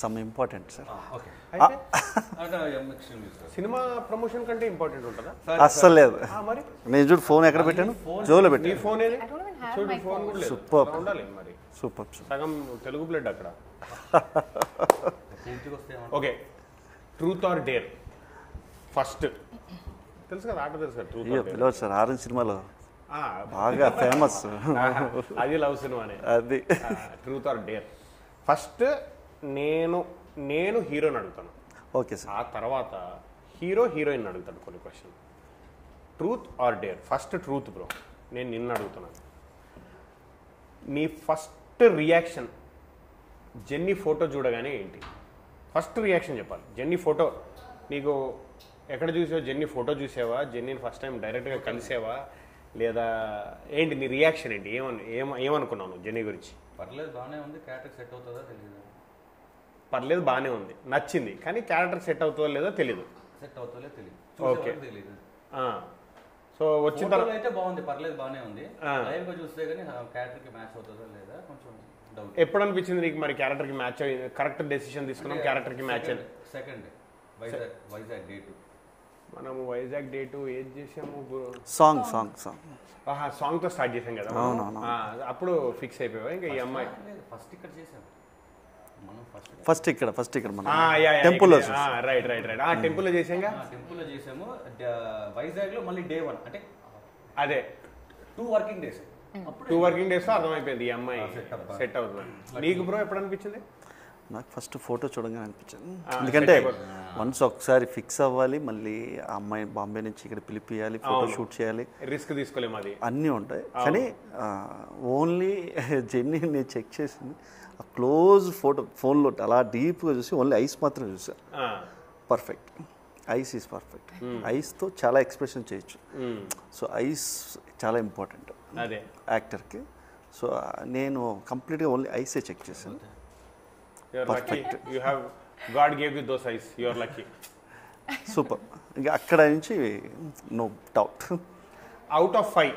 Some important sir. సినిమా ప్రమోషన్ కంటే ఇంపార్టెంట్ ఉంటుందా? అస్సలు లేదు. నేను చూడు ఫోన్ ఎక్కడ పెట్టాను, జోలో పెట్టాను. సూపర్ సూపర్, సగం తెలుగు బ్లడ్ అక్కడ. Okay, truth or dare first తెలుసు కదా, ఆట తెలుసు కదా? ట్రూత్ సార్, ఆరెంజ్ సినిమాలో బాగా ఫేమస్, అది లవ్ సినిమానే. అది ట్రూత్ ఆర్ డేర్ ఫస్ట్. నేను హీరోని అడుగుతాను. Okay sir. ఆ తర్వాత హీరో హీరోయిన్ అడుగుతాడు కొన్ని question. Truth or dare first. Truth bro, నేను నిన్ను అడుగుతున్నాను. నీ ఫస్ట్ రియాక్షన్ జెన్నీ ఫోటో చూడగానే ఏంటి? ఫస్ట్ రియాక్షన్ చెప్పాలి. జెన్నీ ఫోటో నీకు ఎక్కడ చూసావు? జెన్నీ ఫోటో చూసావా? జెన్నీని ఫస్ట్ టైం డైరెక్ట్గా కలిసావా? లేదా ఏంటి నీ రియాక్షన్ ఏంటి? ఏమనుకున్నావు నువ్వు జెన్నీ గురించి? పర్లేదు బాగానే ఉంది, క్యారెక్టర్ సెట్ అవుతుందా తెలియదు. పర్లేదు బాగానే ఉంది, నచ్చింది, కానీ క్యారెక్టర్ సెట్ అవుతుందో లేదో తెలియదు. సెట్ అవుతుందో లేదో తెలియదు. ఓకే తెలియదు. సో వచ్చిన తర్వాత అయితే బాగుంది, పర్లేదు బాగానే ఉంది. లైవ్‌గా చూస్తే కానీ క్యారెక్టర్కి మ్యాచ్ అవుతుందో లేదా కొంచెం డౌట్. ఎప్పుడు అనిపించింది నీకు మరి క్యారెక్టర్కి మ్యాచ్ అయ్యింది, కరెక్ట్ డెసిషన్ తీసుకున్నాం, క్యారెక్టర్కి మ్యాచ్ అయింది? సెకండ్ డే వైజాగ్ డే 2 మనం వైజాగ్ డే 2 ఏది చేసాము? సాంగ్ సాంగ్తో స్టార్ట్ చేసాం కదా. అప్పుడు ఫిక్స్ అయిపోయావా ఇంకా ఈ అమ్మాయి? ఫస్ట్ ఇక్కడ చేసాం, ఫస్ట్ ఇక్కడ మనం టెంపుల్ రైట్ ఆ టెంపుల్లో చేసాంగా. టెంపుల్లో చేసాము వైజాగ్ లో. మళ్ళీ డే 1 అంటే అదే 2 వర్కింగ్ డేస్. 2 వర్కింగ్ డేస్ లో అర్థమైపోయింది ఈ అమ్మాయి సెట్ అవుతుంది నీకు. బ్రో ఎప్పుడు అనిపించింది? నాకు ఫస్ట్ ఫోటో చూడంగానే అనిపించింది. ఎందుకంటే వన్స్ ఒకసారి ఫిక్స్ అవ్వాలి, మళ్ళీ ఆ అమ్మాయి బాంబే నుంచి ఇక్కడ పిలిపియాలి, ఫోటో షూట్ చేయాలి, రిస్క్ తీసుకోలేము, అది అన్నీ ఉంటాయి. కానీ ఓన్లీ జెన్నీ నేను చెక్ చేసింది ఆ క్లోజ్ ఫోటో ఫోన్లో అలా డీప్గా చూసి ఓన్లీ ఐస్ మాత్రం చూసాను. Perfect eyes is perfect. ఐస్తో చాలా ఎక్స్ప్రెషన్ చేయొచ్చు. సో ఐస్ చాలా ఇంపార్టెంట్ యాక్టర్కి. సో నేను కంప్లీట్గా ఓన్లీ ఐసే చెక్ చేశాను. You are lucky. You have God gave you those eyes. You are lucky. Super. అక్కడ నుంచి no doubt. Out of 5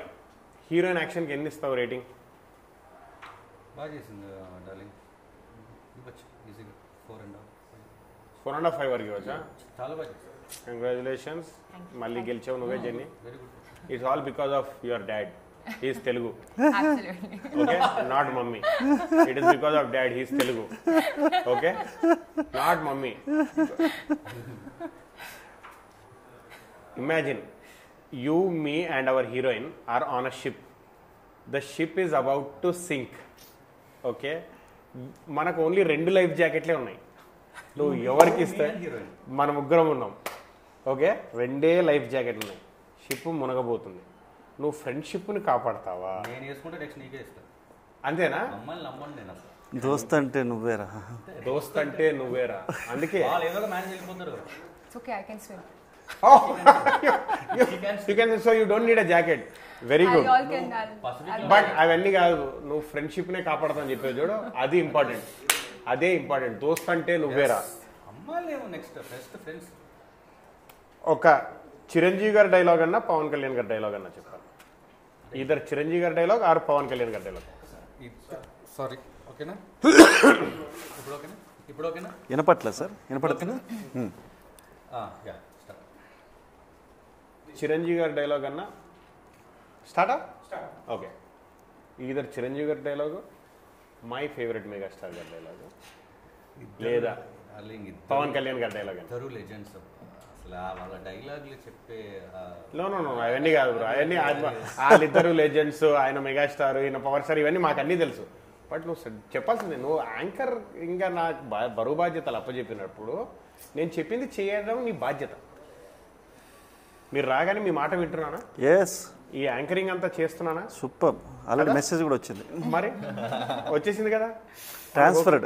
heroine యాక్షన్కి ఎన్ని ఇస్తావు రేటింగ్? బాగా చేసింది డార్లింగ్. ఇవ్వచ్చు ఈజీగా 4.5 వరకు ఇవ్వచ్చా? చాలా బాగా చేశారు. కంగ్రాచులేషన్స్, మళ్ళీ గెలిచావు నువ్వే Jenny. It's all because of your dad. He is Telugu. Absolutely. Okay? Not mummy. It is because of dad. He is Telugu. Okay? Not mummy. Imagine you, me and our heroine are on a ship. The ship is about to sink. Okay? Manaku only 2 life jackets unnai. So evariki istha mana mugguram unnam. Okay? 2 life jackets unnai. Ship munagabothundi. నువ్వు ఫ్రెండ్షిప్ని కాపాడతావా? నేను చేసుకుంటే నెక్స్ట్ నీకే ఇస్తాను. అంతేనా? మమ్మల్ని నమ్మండి. నేను అసలు దోస్త్ అంటే నువ్వేరా, దోస్త్ అంటే నువ్వేరా. అందుకే వాళ్ళు ఏదో మేనేజ్ అయిపోతారు. It's okay, I can swim. You can so you don't need a jacket. Very good. But అవన్నీ కాదు, నువ్వు ఫ్రెండ్షిప్నే కాపాడతావు అని చెప్పేది చూడు, అది ఇంపార్టెంట్. అదే ఇంపార్టెంట్, దోస్త్ అంటే నువ్వేరా. అమ్మాయిలేమో నెక్స్ట్ బెస్ట్ ఫ్రెండ్స్. ఒక చిరంజీవి గారి డైలాగ్ అన్నా పవన్ కళ్యాణ్ గారి డైలాగ్ అన్నా చెప్పాలి. ఇదర్ చిరంజీవి గారి డైలాగ్ ఆర్ పవన్ కళ్యాణ్ గారి డైలాగ్. సారీ ఓకేనా? ఇప్పుడు ఓకేనా? వినపట్లేదు సార్, వినపడుతుందా? చిరంజీవి గారి డైలాగ్ అన్నా స్టార్టా? ఓకే. ఇదర్ చిరంజీవి గారి డైలాగు, మై ఫేవరెట్ మెగాస్టార్ గారి డైలాగు, లేదా పవన్ కళ్యాణ్ గారి డైలాగ్. ఇద్దరు లెజెండ్స్. అవన్నీ కాదు బ్రో, అవన్నీ వాళ్ళిద్దరు లెజెండ్స్. ఆయన మెగాస్టార్, ఈయన పవర్ స్టార్, ఇవన్నీ మాకు అన్నీ తెలుసు. బట్ నువ్వు చెప్పాల్సింది, నువ్వు యాంకర్, ఇంకా నాకు బరువు బాధ్యతలు అప్పచెప్పినప్పుడు నేను చెప్పింది చేయడం నీ బాధ్యత. మీరు రాగానే మీ మాట వింటున్నానా? ఎస్. ఈ యాంకరింగ్ అంతా చేస్తున్నానా? సూపర్. అలాంటి మెసేజ్ కూడా వచ్చింది. మరి వచ్చేసింది కదా, ట్రాన్స్ఫర్డ్.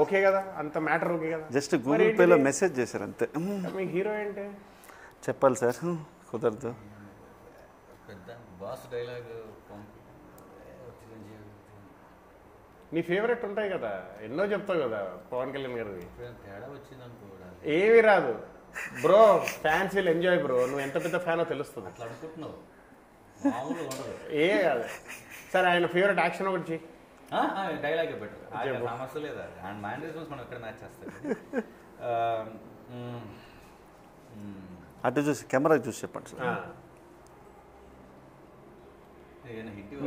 ఓకే కదా, అంత మ్యాటర్ ఓకే కదా. జస్ట్ గూగుల్ పేలో మెసేజ్ చేశారు అంతే. మీ హీరో ఏంటి చెప్పాలి సార్, కుదరదు. బాస్ డైలాగ్ నీ ఫేవరెట్ ఉంటాయి కదా, ఎన్నో చెప్తావు కదా పవన్ కళ్యాణ్ గారిది. ఏవి రాదు bro, fans will enjoy bro. నువ్వు ఎంత పెద్ద ఫ్యానో తెలుస్తుంది. ఏ కాదు సరే, ఆయన ఫేవరెట్ యాక్షన్ ఒకటి చెయ్యి. డైలాగే బెటర్, సమస్య లేదు. అండ్ మేనరిజమ్స్ మనం ఎక్కడ మ్యాచ్ చేస్తాం. అటు చూసి కెమెరా చూసి చెప్పండి సార్.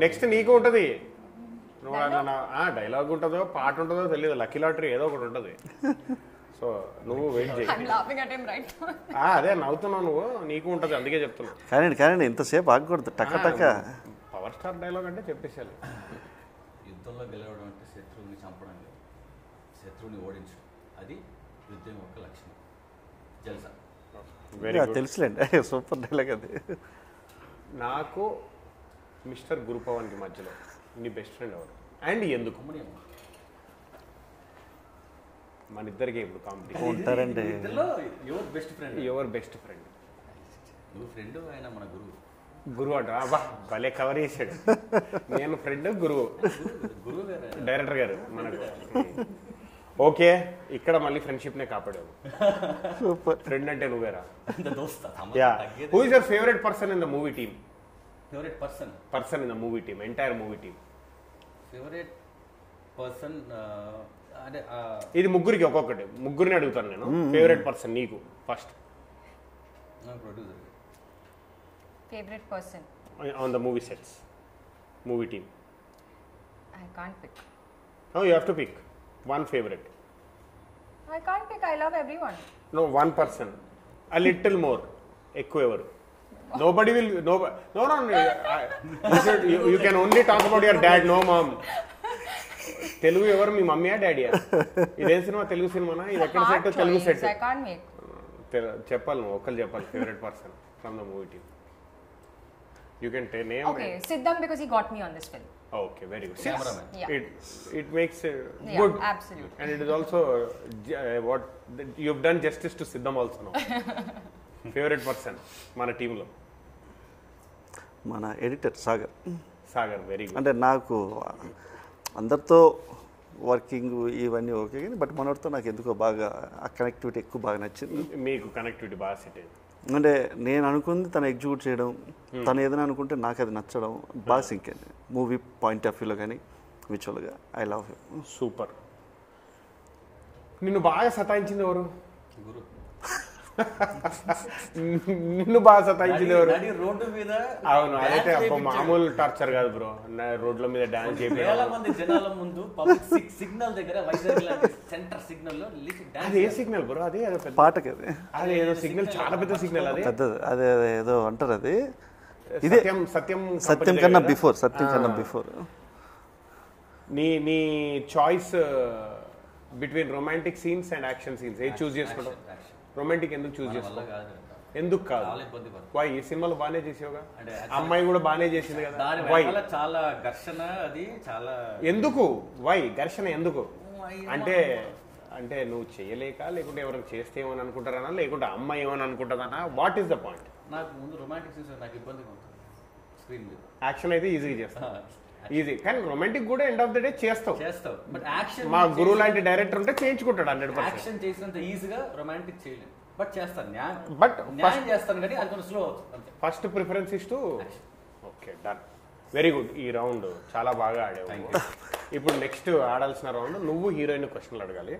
నెక్స్ట్ నీకు ఉంటుంది, డైలాగ్ ఉంటుందో పాట ఉంటుందో తెలియదు, లక్కీ లాటరీ ఏదో ఒకటి ఉంటుంది. సో నువ్వు వెయిట్ చేయి. అదే నవ్వుతున్నావు నువ్వు, నీకు ఉంటుంది అందుకే చెప్తున్నావు. కానీ కానీ ఇంతసేపు ఆగకూడదు. టక్క టక్క పవర్ స్టార్ డైలాగ్ అంటే చెప్పేసేయాలి. యుద్ధంలో గెలవడం అంటే శత్రువుని చంపడం లేదు, శత్రువుని ఓడించడం, అది యుద్ధం యొక్క లక్షణం. జల్సా తెలుసులేండి, సూపర్ డైలాగ్ అది. నాకు మిస్టర్ గురు పవన్కి మధ్యలో నీ బెస్ట్ ఫ్రెండ్ ఎవరు అండ్ ఎందుకు? మన ఇద్దరికి ఇప్పుడు కాంపిటీషన్ ఉంటారండి. Your best friend, your best friend, నువ్వు ఫ్రెండ్, ఆయన మన గురువు. గురువు అంట భలే కవర్ చేశాడు. నేను ఫ్రెండ్, గురువు, గురువు డైరెక్టర్ గారు మనకు. ఓకే, ఇక్కడ మళ్ళీ ఫ్రెండ్షిప్ నే కాపాడావు. సూపర్ ఫ్రెండ్ అంటే నువ్వేరా. Who is your favourite person in the movie team? Favourite person, person in the movie team, entire movie team. Favourite person అంటే ఇది ముగ్గురికి ఒక్కొక్కటి, ముగ్గురిని అడుగుతాను నేను. ఫేవరెట్ పర్సన్ నీకు first? Producer. Favourite person on the movie sets, movie team. I can't pick. No you have to pick one favorite. I can't pick, I love everyone. No, one person, a little more. Ekku evaru? Nobody will. No. You can only talk about your dad. No mom. Telugu evaru, mi mummy ya daddy ya? Idem cinema Telugu cinema na, idu ekkada set Telugu set. I can't make. Cheppal no, okkalu cheppal favorite person from the movie team. You can tell name. Okay, Siddham, because he got me on this film. Okay, very good. Yes. Yeah. It makes good. Absolutely. And it is also what you've done justice to Siddham also now. Favorite person, mana team lo. Mana editor Sagar. Sagar, very good. Ante naaku andartho working ivanni okay gani, but manavartho naaku enduko baaga a connectivity ekku baaga nachindi. Meeku connectivity baaga set ayindi. అంటే నేను అనుకుంది తను ఎగ్జిక్యూట్ చేయడం, తను ఏదైనా అనుకుంటే నాకు అది నచ్చడం బాగా సింక్ అయింది మూవీ పాయింట్ ఆఫ్ వ్యూలో కానీ విచువల్గా. I love you. సూపర్. నిన్ను బాగా సతాయించింది ఎవరు? గురు. నిన్ను బాగా సతాయించింది ఎవరు? రోడ్డు మీద. అవును, అదైతే మామూలు టార్చర్ కాదు బ్రో. రోడ్ల మీద డాన్స్ చేయడం, జనాల ముందు సిగ్నల్ దగ్గర, సెంటర్ సిగ్నల్ లో. అది ఏ సిగ్నల్ బ్రో? అది పాటకి, అది ఏదో సిగ్నల్, చాలా పెద్ద సిగ్నల్, అది పెద్దది, అదే ఏదో అంటారు. అది ఇదే సత్యం, సత్యం కన్నా బిఫోర్, సత్యం కన్నా బిఫోర్. నీ నీ choice between romantic scenes and action scenes ఏ చూస్ చేసుకోవడం? రొమాంటిక్ ఎందుకు చూస్ చేసుకోవాలి? ఎందుకు కాదు? వై? ఈ సినిమాలో బాగానే చేసేవా, అమ్మాయి కూడా బాగానే చేసింది కదా, వై? చాలా ఘర్షణ, అది చాలా. ఎందుకు వై ఘర్షణ? ఎందుకు అంటే అంటే నువ్వు చేయలేక, లేకుంటే ఎవరైనా చేస్తే ఏమని అనుకుంటారా, లేకుంటే అమ్మాయి ఏమని అనుకుంటుందనా? What is the point? నాకు ముందు రొమాంటిక్ సీన్స్ నాకు ఇబ్బందిగా ఉంటుంది. స్క్రీన్ మీద యాక్షన్ అయితే ఈజీగా చేస్తా, ఈజీ. కానీ రొమాంటిక్ కూడా ఎండ్ ఆఫ్ ద డే చేస్తావు. బట్ యాక్షన్ మా గురువు లాంటి డైరెక్టర్ ఉంటే చేయించుకుంటాడు 100%. యాక్షన్ చేసినంత ఈజీగా రొమాంటిక్ చేయలేను, బట్ చేస్తాను. బట్ నేను చేస్తాను కానీ అది కొంచెం స్లో అవుతుంది. ఫస్ట్ ప్రిఫరెన్స్ ఇస్తూ. Okay, done, very good. ఈ రౌండ్ చాలా బాగా ఆడావు. ఇప్పుడు నెక్స్ట్ ఆడాల్సిన రౌండ్ నువ్వు హీరోయిన్ క్వశ్చన్లు అడగాలి.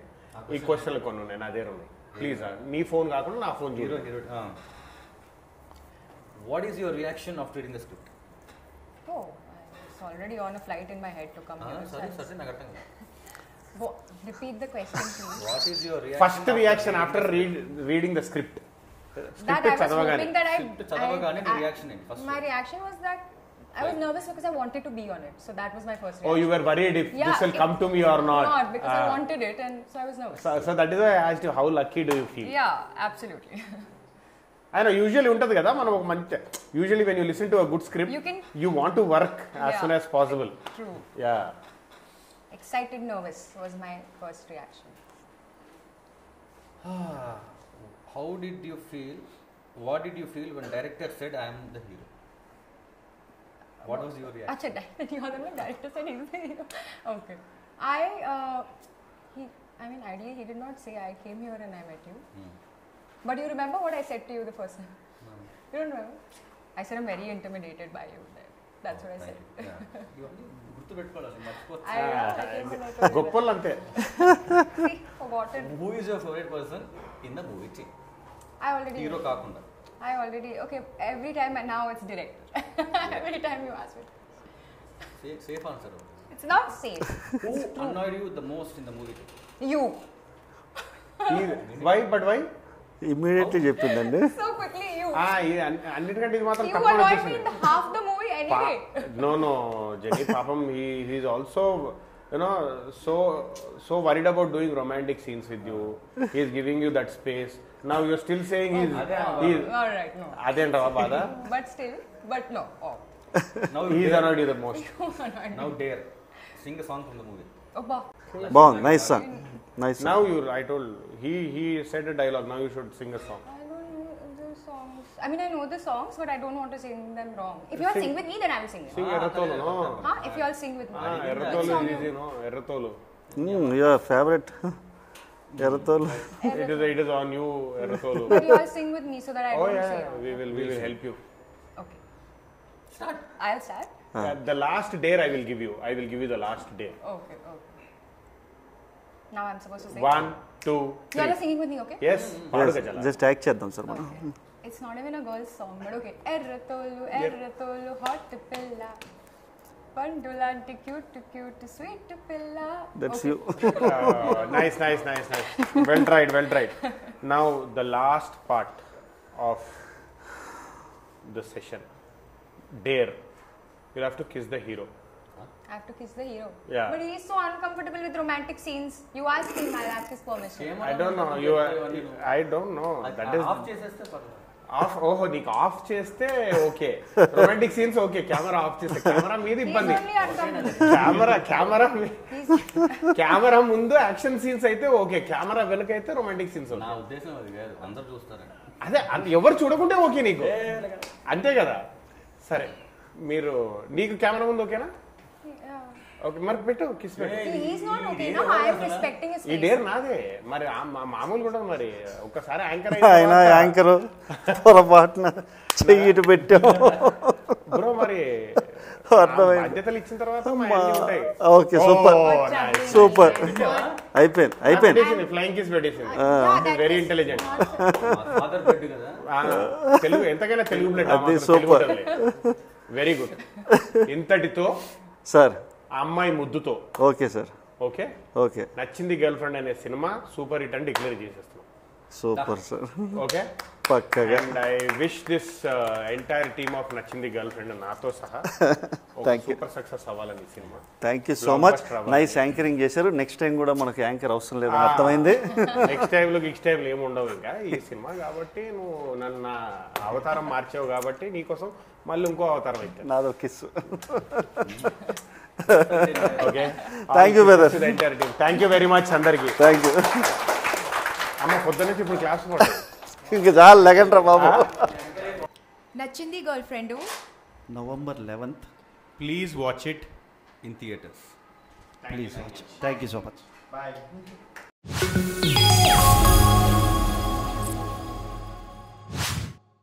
ఈ క్వశ్చన్లు కొన్ని ఉన్నాయి నా దగ్గర ఉన్నాయి, ప్లీజ్. నీ ఫోన్ కాకుండా నా phone. Hero heroine. What is your reaction of reading the script? Already on a flight in my head to come here. Sorry, nagatanga. Repeat the question, please. What is your reaction? First reaction after reading the script. That I was hoping that I reaction in first. My reaction was that I was nervous because I wanted to be on it. So that was my first reaction. Oh, you were worried if this will come to me or not. Not because I wanted it, and so I was nervous. So that is why I asked you, how lucky do you feel? Yeah, absolutely. I know, usually ఉంటుంది కదా మనం ఒక మంచి, usually when you listen to a good script you want to work as soon as possible. True. Yeah. Excited, nervous was my first reaction. How did you feel? What did you feel when director said I am the hero? What was your reaction? Acha, director said he is the hero. Okay. Ideally he did not say, I came here and I met you. But you remember what I said to you the first time? You don't remember? I said, I'm very intimidated by you. That's what I said. I forgot it. Who is your favorite person in the movie team? I already, okay, every time and now it's direct. Every time you ask me. Safe answer. It's not safe. Who annoyed you the most in the movie? You. Why? But why? Immediately Jeptundande. So quickly, you. You annoyed me in half the movie anyway. No, Jenny, Papam, he is also, so worried about doing romantic scenes with you. He is giving you that space. Now you are still saying he is. Alright, no. But no. Oh. Now he is annoyed you the most. Now dare. Sing a song from the movie. Bong, nice song. Nice song. Now you, I told, he said a dialogue, now you should sing a song. I don't know the songs. I know the songs, but I don't want to sing them wrong. If you all sing with me, then I will sing them. Sing Eratholu, no? If you all sing with me. Eratholu is easy, no? Eratholu. Your favorite. Eratholu. It is on you, Eratholu. But you all sing with me so that I don't say wrong. We will help you. Okay. Start. I'll start. The last dare I will give you. I will give you the last dare. Okay. Now I'm supposed to sing. 1, 2, 3. You are singing with me, okay? Yes. Just act chaddam, sir. Okay. It's not even a girl's song, but okay. Eratholu, Eratholu, hot pilla. Pandulanti, cute, sweet pilla. That's you. Nice. Well tried. Now, the last part of the session. Dare. You'll have to kiss the hero. I have to kiss the hero. Yeah. But he is so uncomfortable with romantic scenes. You ask him, I'll ask his permission. I don't know. I don't know. That is. Off cheste okay. Romantic scenes okay. Camera off cheste. Camera meedi ibbandi. He's only uncomfortable. Camera mundu action scenes aithe okay. Camera veluku aithe romantic scenes okay. Na uddesham adi gaadu. Andaru chustaru. Ade evaru chudakunte okay neeku. Ante kada. Sare. Meeru neeku camera mundu okay na? Okay, Mark, kiss me. He's not okay. No, I am respecting his face. He dare not. Bro, అమ్మాయి ముద్దుతో ఓకే సార్ ఓకే నచ్చింది గర్ల్ ఫ్రెండ్ అనే సినిమా సూపర్ హిట్ అని డిక్లేర్ చేసేస్తున్నాం సూపర్ సార్ ఓకే పక్కగా and I wish this entire team of Nachindi girl friend నాతో సహా సూపర్ సక్సెస్ అవ్వాలని ఈ cinema thank you so much nice anchoring చేశారు నెక్స్ట్ టైం కూడా మనకి యాంకర్ అవసరం లేదు అర్థమైంది నెక్స్ట్ టైం లో గిక్స్ టైం ఏమ ఉండవు ఇంకా ఈ సినిమా కాబట్టి నువ్వు నన్న అవతారం మార్చావు కాబట్టి నీ కోసం మళ్ళీ ఇంకో అవతారం అయితే నాదో kiss okay. Thank you, brother. To the entire team. Thank you very much, Sandarki. Thank you. Amma poddane cheppina class model. Inga jaal laganra babu. Nachindi Girlfriend. November 11th. Please watch it in theaters. Please watch it. Thank you so much. Bye.